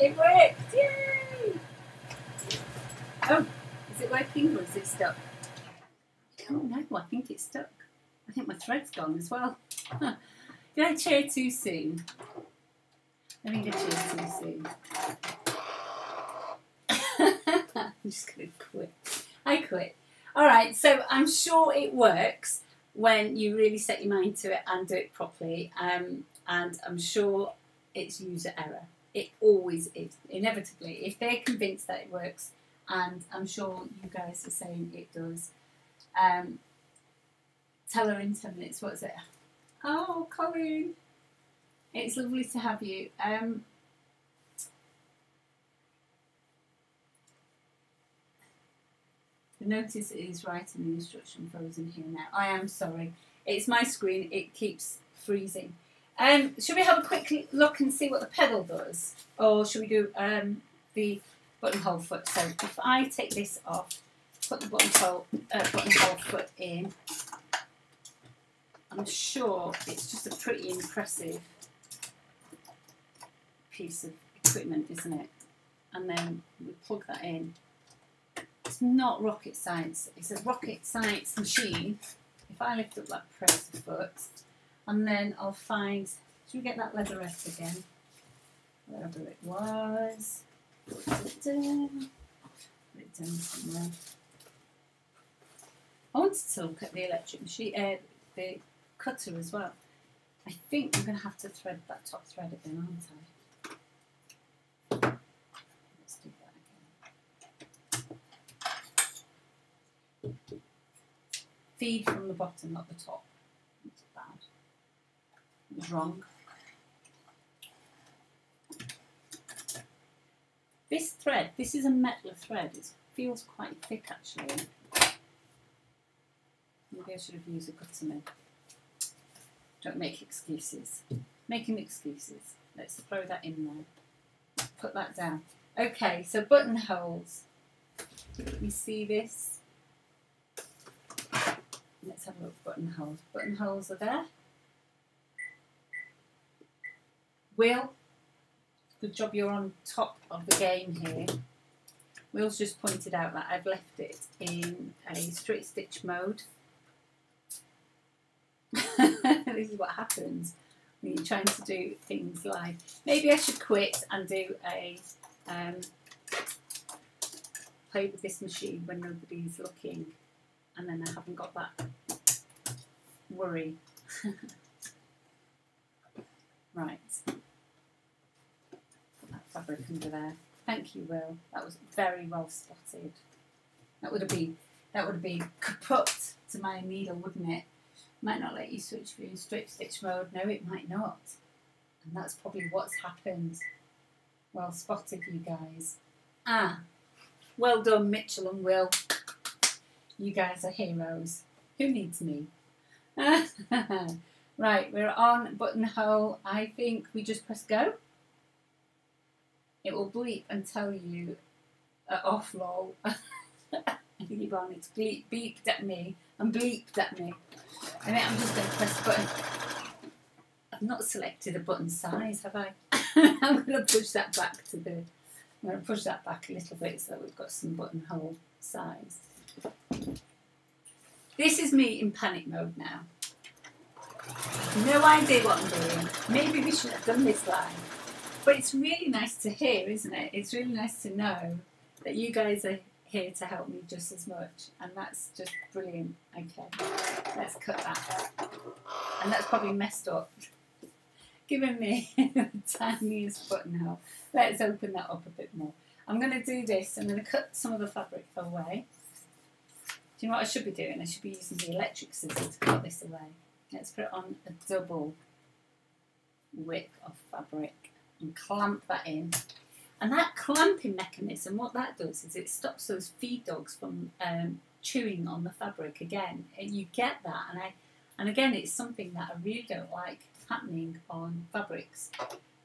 It worked! Yay! Oh, is it working or is it stuck? I don't know, I think it's stuck. I think my thread's gone as well. Huh. Did I cheer too soon? I think I cheered too soon. I'm just going to quit. I quit. Alright, so I'm sure it works when you really set your mind to it and do it properly. And I'm sure it's user error. It always is, inevitably, if they're convinced that it works, and I'm sure you guys are saying it does. Tell her in 10 minutes, what's it? Oh, Colleen, it's lovely to have you. The notice is right in the instruction frozen here now. I am sorry, it's my screen, it keeps freezing. Should we have a quick look and see what the pedal does? Or should we do the buttonhole foot? So if I take this off, put the buttonhole foot in, I'm sure it's just a pretty impressive piece of equipment, isn't it? And then we plug that in. It's not rocket science. It's a rocket science machine. If I lift up that press foot, and then I'll find, should we get that leatherette again? Wherever it was. Put it down somewhere. I wanted to look at the electric machine, the cutter as well. I think I'm going to have to thread that top thread again, aren't I? Feed from the bottom, not the top. That's bad. It was wrong. This thread, this is a metal thread. It feels quite thick actually. Maybe I should have used a gutterman. Don't make excuses. Making excuses. Let's throw that in there. Put that down. Okay, so buttonholes. Let me see this. Let's have a look at buttonholes. Buttonholes are there. Will, good job you're on top of the game here. Will's just pointed out that I've left it in a straight stitch mode. This is what happens when you're trying to do things live. Maybe I should quit and do a play with this machine when nobody's looking. And then I haven't got that worry. Right. Put that fabric under there. Thank you, Will. That was very well spotted. That would have been kaput to my needle, wouldn't it? Might not let you switch between straight stitch mode. No, it might not. And that's probably what's happened. Well spotted, you guys. Ah, well done, Mitchell and Will. You guys are heroes. Who needs me? Right, we're on buttonhole. I think we just press go. It will bleep and tell you off, lol. I think Yvonne, it's bleep, beeped at me and bleeped at me. And then I'm just going to press button. I've not selected a button size, have I? I'm going to push that back to the... I'm going to push that back a little bit so that we've got some buttonhole size. This is me in panic mode now. No idea what I'm doing. Maybe we should have done this live. But it's really nice to hear, isn't it? It's really nice to know that you guys are here to help me just as much. And that's just brilliant. Okay, let's cut that. And that's probably messed up. Giving me the tiniest buttonhole. Let's open that up a bit more. I'm going to do this. I'm going to cut some of the fabric away. Do you know what I should be doing? I should be using the electric scissors to cut this away. Let's put it on a double width of fabric and clamp that in. And that clamping mechanism, what that does is it stops those feed dogs from chewing on the fabric again. And you get that. And again, it's something that I really don't like happening on fabrics.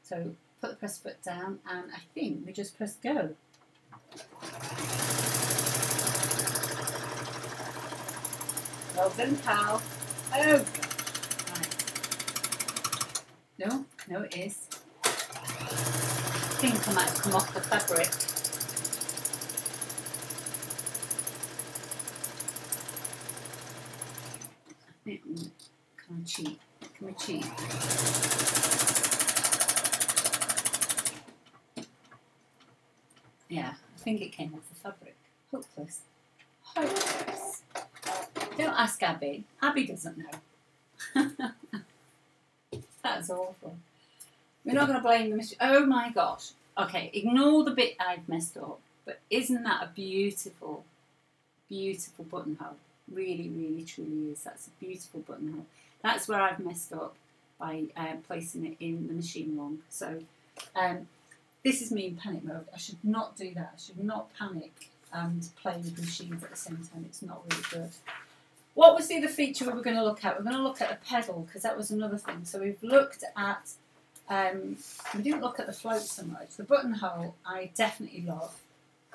So put the press foot down and I think we just press go. Well done, pal. Oh, right. No, it is. I think I might have come off the fabric. I think I'm gonna, can I cheat? Can we cheat? Yeah, I think it came off the fabric. Hopeless. Hopeless. Don't ask Abby. Abby doesn't know. That's awful. We're not going to blame the machine. Oh my gosh. Okay, ignore the bit I've messed up. But isn't that a beautiful, beautiful buttonhole? Really, really, truly is. That's a beautiful buttonhole. That's where I've messed up by placing it in the machine wrong. So this is me in panic mode. I should not do that. I should not panic and play with machines at the same time. It's not really good. What was the other feature we were going to look at? We're going to look at the pedal, because that was another thing. So we've looked at, we didn't look at the float so much. The buttonhole, I definitely love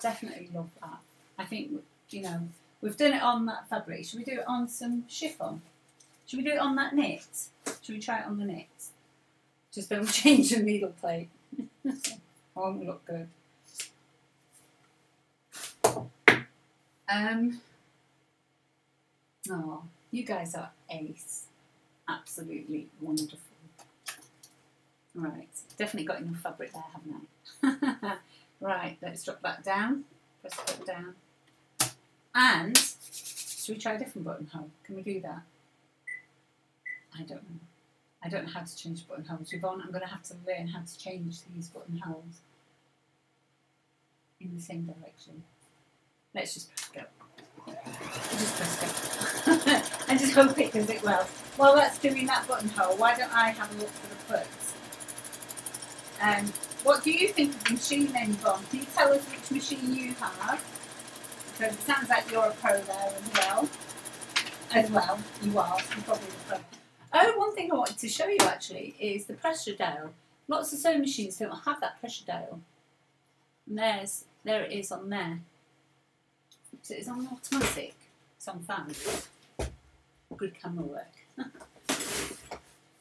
that. I think, you know, we've done it on that fabric. Should we do it on some chiffon? Should we do it on that knit? Should we try it on the knit? Just don't change the needle plate. Won't look good. Oh, you guys are ace. Absolutely wonderful. Right, definitely got enough fabric there, haven't I? Right, let's drop that down. Press it down. And, should we try a different buttonhole? Can we do that? I don't know. I don't know how to change buttonholes. Yvonne, I'm going to have to learn how to change these buttonholes in the same direction. Let's just press go. Just press go. I just hope it does it well. While that's doing that buttonhole, why don't I have a look for the plugs? What do you think of the machine then, Yvonne? Can you tell us which machine you have? Because it sounds like you're a pro there as well. You are. You're probably a pro. Oh, one thing I wanted to show you actually is the pressure dial. Lots of sewing machines don't have that pressure dial. And there it is on there. So it's on automatic. It's on fan. Good camera work.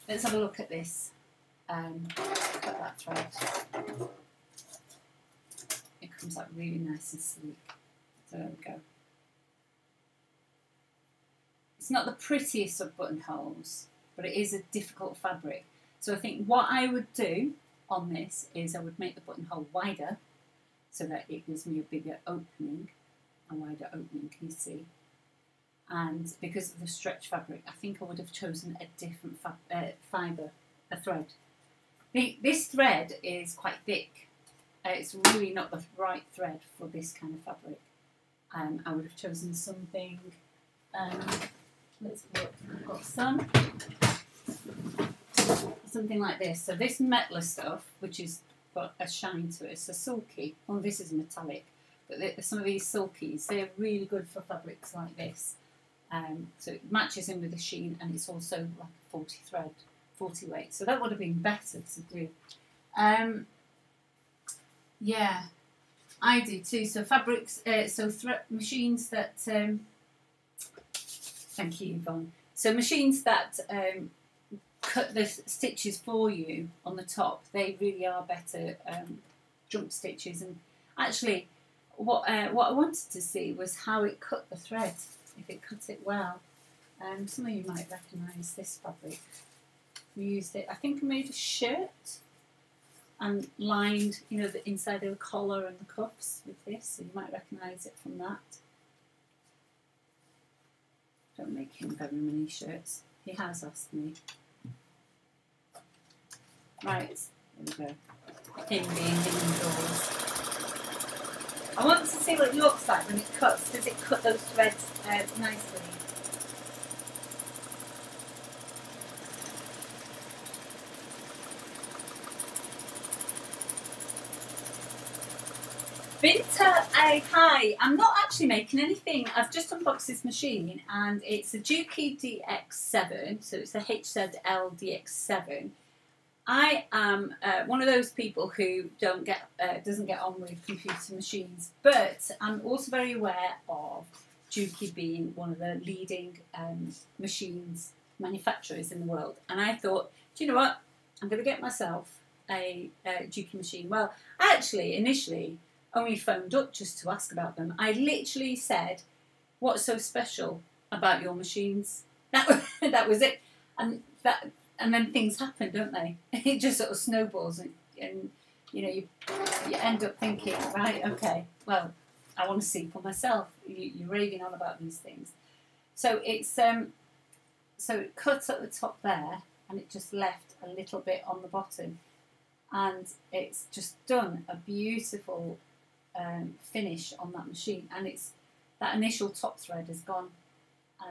Let's have a look at this. Cut that thread. It comes out really nice and sleek. So there we go. It's not the prettiest of buttonholes, but it is a difficult fabric. So I think what I would do on this is I would make the buttonhole wider so that it gives me a bigger opening, a wider opening, can you see? And because of the stretch fabric, I think I would have chosen a different fibre, a thread. This thread is quite thick. It's really not the right thread for this kind of fabric. I would have chosen something. Let's look. I've got some. Something like this. So this metal stuff, which has got a shine to it, it's a sulky. Oh, this is metallic. But some of these sulkies, they're really good for fabrics like this. So it matches in with the sheen, and it's also like a 40 thread, 40 weight. So that would have been better to do. Yeah, I do too. So fabrics, machines that. Thank you, Yvonne. So machines that cut the stitches for you on the top, they really are better jump stitches. And actually, what I wanted to see was how it cut the thread, if it cut it well. Some of you might recognise this fabric. We used it, I think I made a shirt and lined, you know, the inside of the collar and the cuffs with this, so you might recognise it from that. Don't make him very many shirts. He has asked me. Right, there we go. Him being indoors. I want to see what it looks like when it cuts. Does it cut those threads nicely? Vinter, hi. I'm not actually making anything. I've just unboxed this machine, and it's a Juki DX7, so it's a HZL DX7. I am one of those people who doesn't get on with computer machines, but I'm also very aware of Juki being one of the leading machines manufacturers in the world. And I thought, do you know what? I'm going to get myself a Juki machine. Well, actually, initially, only phoned up just to ask about them. I literally said, what's so special about your machines? That was it. And then things happen, don't they? It just sort of snowballs and you know, you end up thinking, right, okay, well, I want to see for myself. You're raving on about these things. So it's so it cuts at the top there and it just left a little bit on the bottom. And it's just done a beautiful finish on that machine, and it's that initial top thread has gone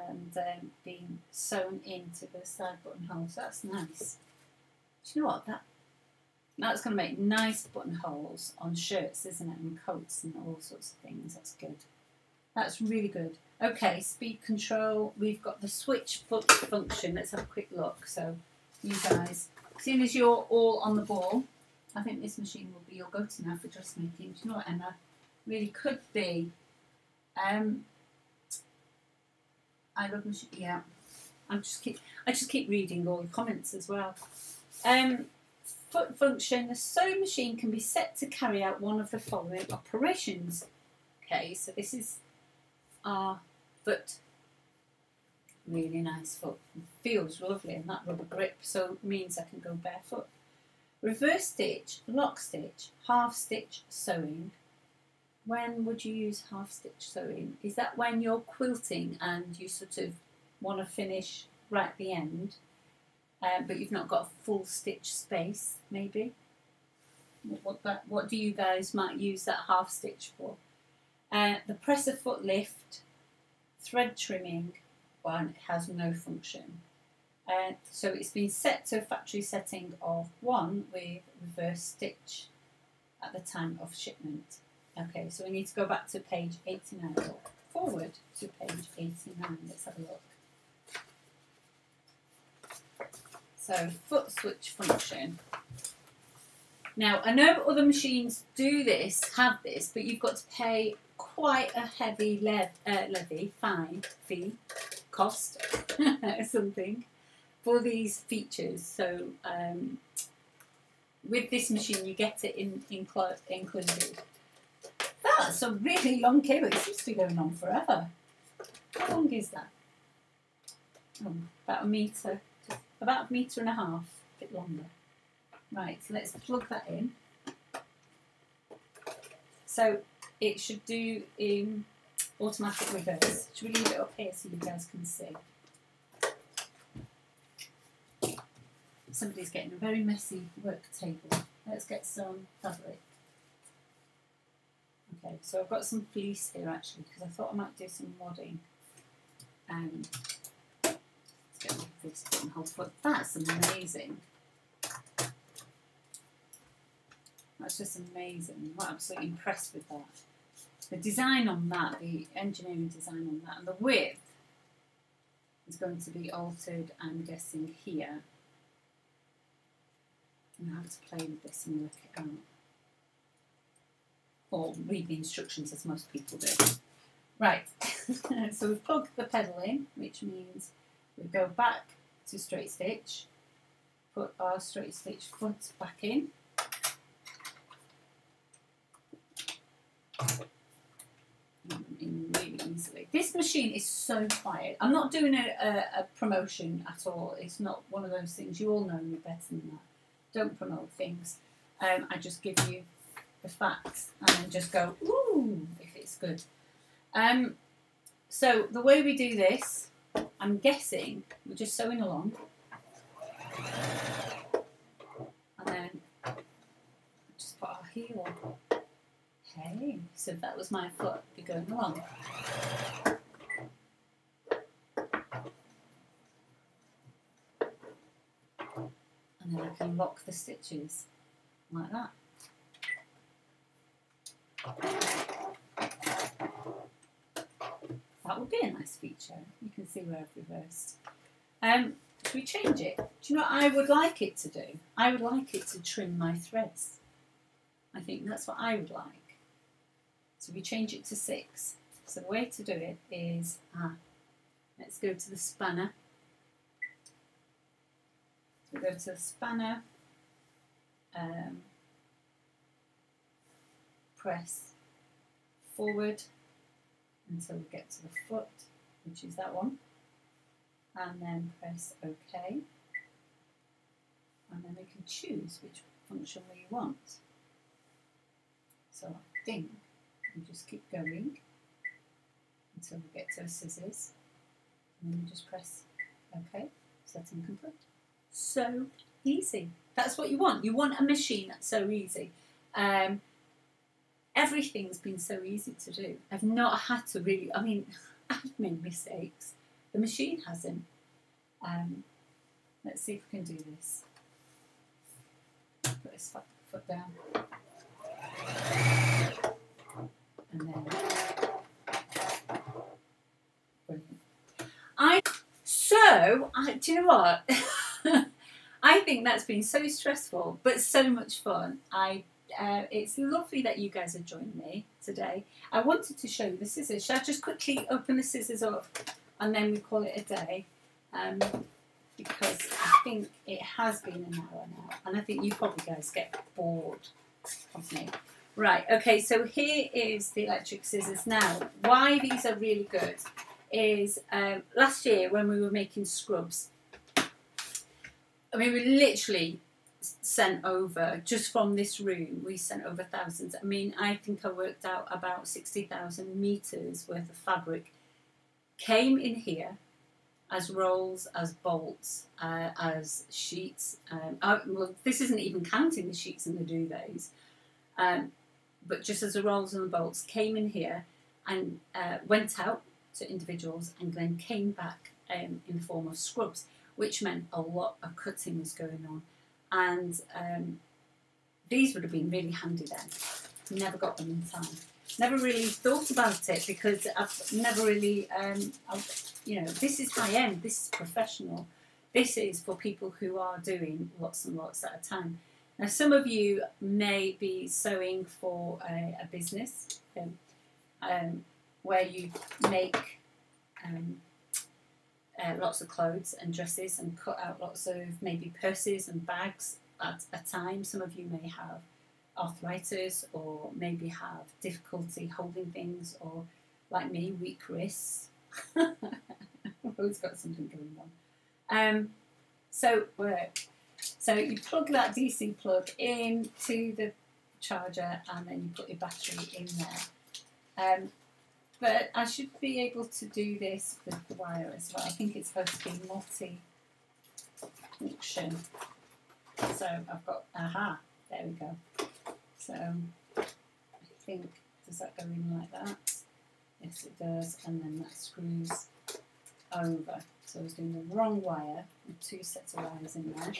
and been sewn into the side buttonhole, so that's nice. Do you know what, that's going to make nice buttonholes on shirts, isn't it, and coats and all sorts of things. That's good. That's really good. Okay, speed control, we've got the switch foot function. Let's have a quick look. So you guys, seeing as you're all on the ball, I think this machine will be your go-to now for dressmaking. Do you know what, Emma? Really could be. I love machine. Yeah, I just keep reading all the comments as well. Foot function: the sewing machine can be set to carry out one of the following operations. Okay, so this is our foot. Really nice foot. It feels lovely, and that rubber grip, so it means I can go barefoot. Reverse stitch, lock stitch, half stitch sewing. When would you use half stitch sewing? Is that when you're quilting and you sort of want to finish right at the end? but you've not got a full stitch space, maybe. What do you guys might use that half stitch for? The presser foot lift, thread trimming one has no function. So it's been set to a factory setting of 1 with reverse stitch at the time of shipment. Okay, so we need to go back to page 89, or forward to page 89. Let's have a look. So foot switch function. Now I know other machines do this, have this, but you've got to pay quite a heavy cost, something, for these features. So with this machine you get it included. That's a really long cable, it seems to be going on forever. How long is that? Oh, about a metre, about 1.5 metres, a bit longer. Right, so let's plug that in. So it should do automatic reverse. Should we leave it up here so you guys can see? Somebody's getting a very messy work table. Let's get some fabric. Okay, so I've got some fleece here actually, because I thought I might do some wadding. Let's get my fleece and hold foot. That's amazing. That's just amazing. I'm absolutely impressed with that. The design on that, the engineering design on that, and the width is going to be altered, I'm guessing, here. And I have to play with this and work it out. Or read the instructions as most people do. Right, so we've plugged the pedal in, which means we go back to straight stitch, put our straight stitch foot back in. Really easily. This machine is so quiet. I'm not doing a promotion at all. It's not one of those things. You all know me better than that. Don't promote things. I just give you the facts and then just go, ooh, if it's good. So the way we do this, I'm guessing we're just sewing along and then just put our heel on. Okay, so that was my foot going along. And then I can lock the stitches like that. That would be a nice feature. You can see where I've reversed. Should we change it? Do you know what I would like it to do? I would like it to trim my threads. I think that's what I would like. So we change it to 6. So the way to do it is, let's go to the spanner. So we go to the spanner, press forward until we get to the foot, which is that one, and then press OK. And then we can choose which function we want. So I think we just keep going until we get to our scissors, and then we just press OK, setting complete. So easy. That's what you want. You want a machine that's so easy. Everything's been so easy to do. I've not had to really, I mean, I've made mistakes. The machine hasn't. Let's see if we can do this. Put his foot down. And then, brilliant. Do you know what? I think that's been so stressful, but so much fun. It's lovely that you guys have joined me today. I wanted to show you the scissors. Shall I just quickly open the scissors up and then we call it a day? Because I think it has been an hour now, and I think you probably guys get bored of me. Right, okay, so here is the electric scissors. Now, why these are really good is last year when we were making scrubs, I mean, we literally sent over, just from this room, we sent over thousands. I mean, I think I worked out about 60,000 metres worth of fabric came in here as rolls, as bolts, as sheets. Well, this isn't even counting the sheets and the duvets, but just as the rolls and the bolts came in here and went out to individuals and then came back in the form of scrubs, which meant a lot of cutting was going on. And these would have been really handy then. Never got them in time. Never really thought about it because I've never really, you know, this is high end, this is professional. This is for people who are doing lots and lots at a time. Now, some of you may be sewing for a business where you make lots of clothes and dresses and cut out lots of maybe purses and bags at a time. Some of you may have arthritis or maybe have difficulty holding things, or like me, weak wrists. I've always got something going on. So you plug that DC plug into the charger and then you put your battery in there. But I should be able to do this with the wire as well. I think it's supposed to be multi-function. So I've got, aha, there we go. So I think, does that go in like that? Yes, it does. And then that screws over. So I was doing the wrong wire with two sets of wires in there.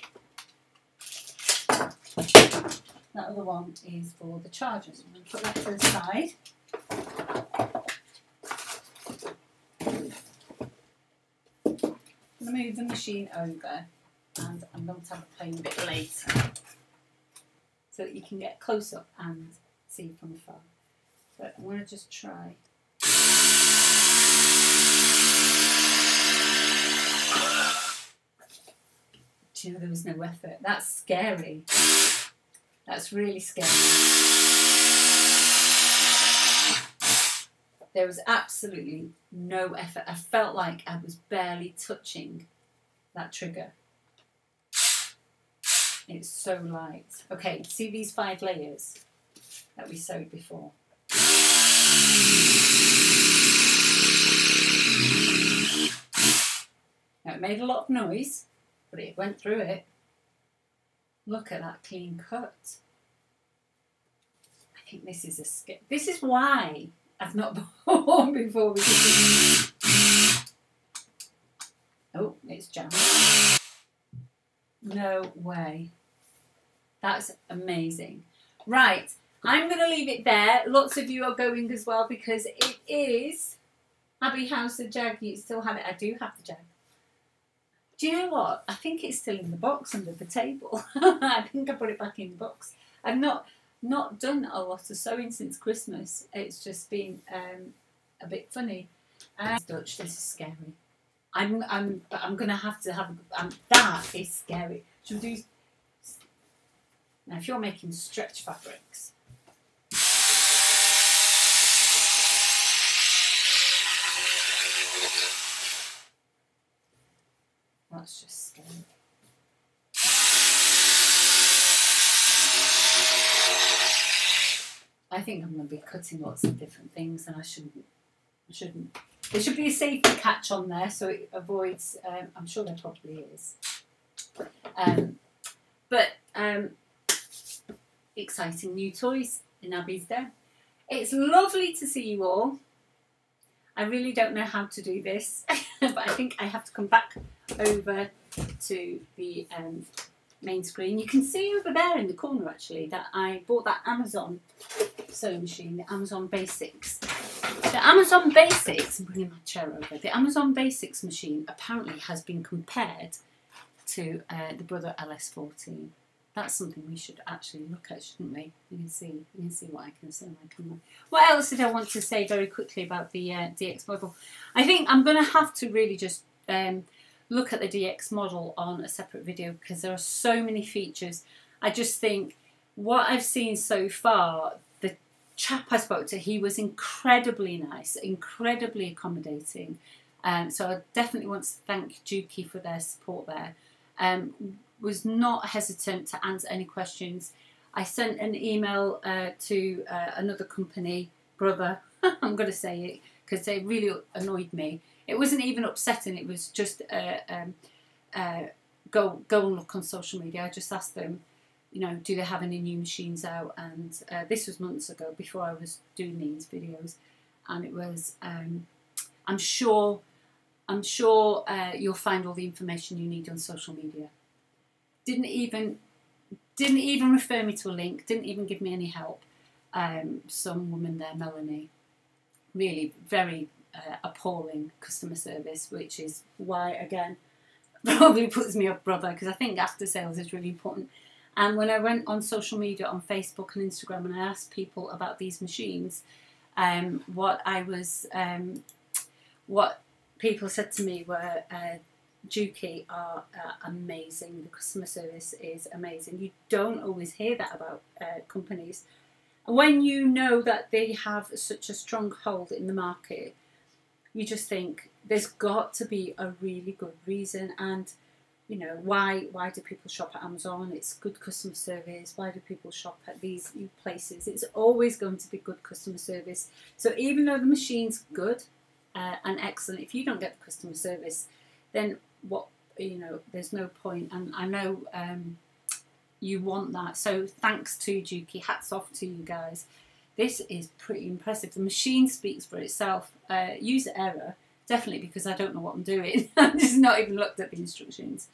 That other one is for the charger. So I'm going to put that to the side. I'm going to move the machine over, and I'm going to have a play a bit later so that you can get close up and see from afar. But I'm going to just try. Do you know there was no effort? That's scary. That's really scary. There was absolutely no effort. I felt like I was barely touching that trigger. It's so light. Okay, see these 5 layers that we sewed before? Now it made a lot of noise, but it went through it. Look at that clean cut. I think this is a skip. This is why I've not bought one before. Oh, it's jammed. No way. That's amazing. Right, I'm going to leave it there. Lots of you are going as well because it is Abbey House the Jag. You still have it. I do have the Jag. Do you know what? I think it's still in the box under the table. I think I put it back in the box. I've not done a lot of sewing since Christmas. It's just been a bit funny. Dutch, this is scary. I'm gonna have to have. That is scary. Should we do? Now, if you're making stretch fabrics, that's just scary. I think I'm gonna be cutting lots of different things, and I shouldn't. There should be a safety catch on there so it avoids, I'm sure there probably is. Exciting new toys in Abby's there. It's lovely to see you all. I really don't know how to do this, but I think I have to come back over to the main screen. You can see over there in the corner actually that I bought that Amazon sewing machine, the Amazon Basics. The Amazon Basics, I'm bringing my chair over, the Amazon Basics machine apparently has been compared to the Brother LS14. That's something we should actually look at, shouldn't we? You can see what I can say on my camera. What else did I want to say very quickly about the DX model? I think I'm going to have to really just look at the DX model on a separate video because there are so many features. I just think what I've seen so far, chap I spoke to, he was incredibly nice, incredibly accommodating. So I definitely want to thank Juki for their support there. Was not hesitant to answer any questions. I sent an email to another company, Brother, I'm going to say it because they really annoyed me. It wasn't even upsetting, it was just go and look on social media. I just asked them, you know, do they have any new machines out? And this was months ago, before I was doing these videos, and it was, I'm sure you'll find all the information you need on social media. Didn't even refer me to a link, didn't even give me any help. Some woman there, Melanie, really very appalling customer service, which is why, again, probably puts me off Brother, because I think after sales is really important. And when I went on social media, on Facebook and Instagram, and I asked people about these machines, what people said to me were, Juki are amazing, the customer service is amazing. You don't always hear that about companies. When you know that they have such a strong hold in the market, you just think there's got to be a really good reason. And you know, why do people shop at Amazon? It's good customer service. Why do people shop at these places? It's always going to be good customer service. So even though the machine's good and excellent, if you don't get the customer service, then what, you know, there's no point. And I know you want that. So thanks to Juki, hats off to you guys. This is pretty impressive. The machine speaks for itself. User error, definitely, because I don't know what I'm doing. I've just not even looked at the instructions.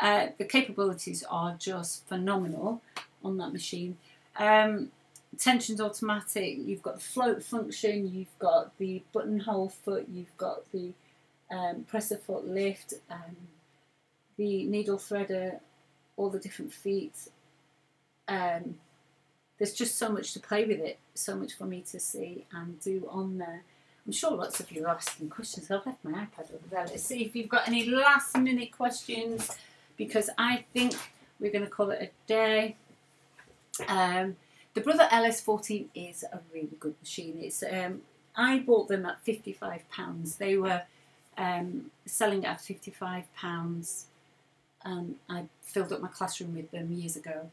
The capabilities are just phenomenal on that machine. Tension's automatic. You've got the float function. You've got the buttonhole foot. You've got the presser foot lift, the needle threader, all the different feet. There's just so much to play with it, so much for me to see and do on there. I'm sure lots of you are asking questions. I've left my iPad over there. Let's see if you've got any last minute questions, because I think we're going to call it a day. The Brother LS14 is a really good machine. It's I bought them at £55. They were selling at £55. I filled up my classroom with them years ago,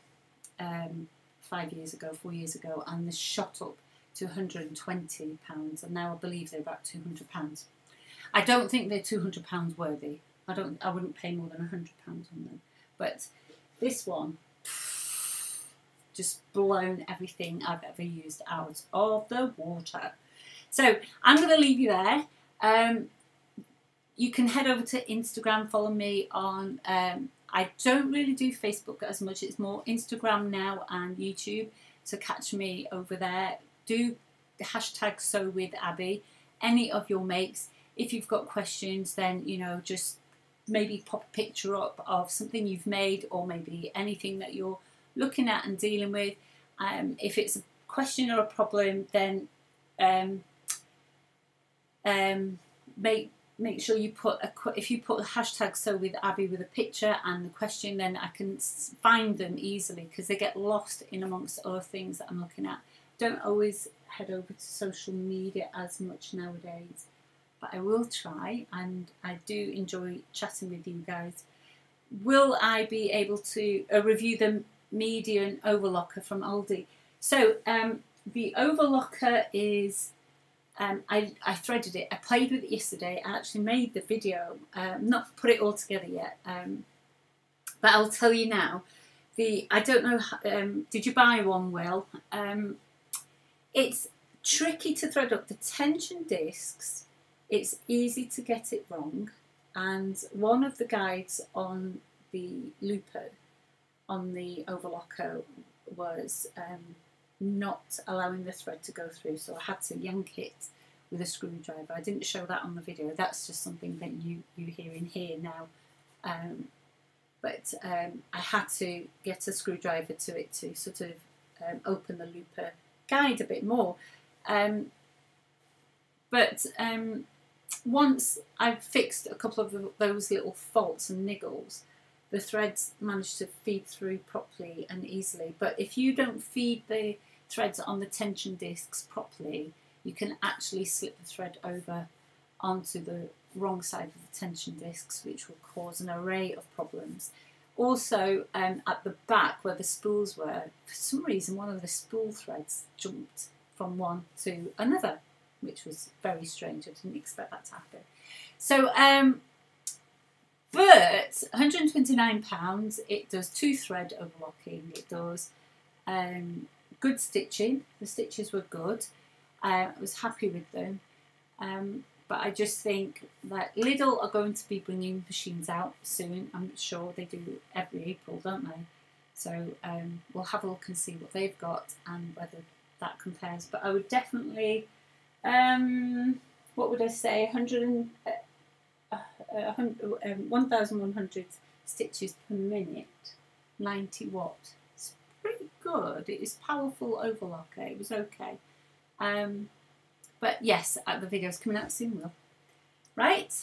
5 years ago, 4 years ago, and they shot up to £120, and now I believe they're about £200. I don't think they're £200 worthy. I wouldn't pay more than £100 on them. But this one, just blown everything I've ever used out of the water. So I'm going to leave you there. You can head over to Instagram, follow me on, I don't really do Facebook as much, it's more Instagram now and YouTube, so catch me over there. Do the hashtag SewWithAbby, any of your makes. If you've got questions, then, you know, just maybe pop a picture up of something you've made, or maybe anything that you're looking at and dealing with. If it's a question or a problem, then make sure you put if you put a hashtag SewWithAbby with a picture and the question, then I can find them easily, because they get lost in amongst other things that I'm looking at. Don't always head over to social media as much nowadays, but I will try, and I do enjoy chatting with you guys. Will I be able to review the median overlocker from Aldi? So the overlocker is, I threaded it, I played with it yesterday, I actually made the video, not put it all together yet, but I'll tell you now. I don't know, did you buy one, Will? It's tricky to thread up the tension discs, it's easy to get it wrong, and one of the guides on the looper, on the overlocker, was not allowing the thread to go through, so I had to yank it with a screwdriver. I didn't show that on the video, that's just something that you hear in here now, but I had to get a screwdriver to it to sort of open the looper guide a bit more, but once I've fixed a couple of those little faults and niggles, the threads manage to feed through properly and easily. But if you don't feed the threads on the tension discs properly, you can actually slip the thread over onto the wrong side of the tension discs, which will cause an array of problems. Also, at the back where the spools were, for some reason one of the spool threads jumped from one to another, which was very strange. I didn't expect that to happen. So, but £129, it does 2 thread overlocking, it does good stitching, the stitches were good, I was happy with them, but I just think that Lidl are going to be bringing machines out soon, I'm sure they do every April, don't they? So we'll have a look and see what they've got and whether that compares, but I would definitely, what would I say, 1,100 stitches per minute, 90 watt. It's pretty good. It is powerful overlocker. It was okay. But yes, the video's coming out soon, Will. Right,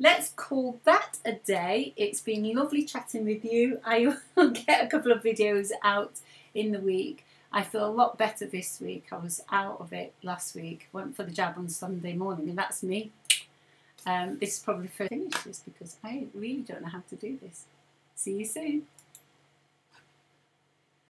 let's call that a day. It's been lovely chatting with you. I will get a couple of videos out in the week. I feel a lot better this week. I was out of it last week. Went for the jab on Sunday morning, and that's me. This is probably for finishes because I really don't know how to do this. See you soon.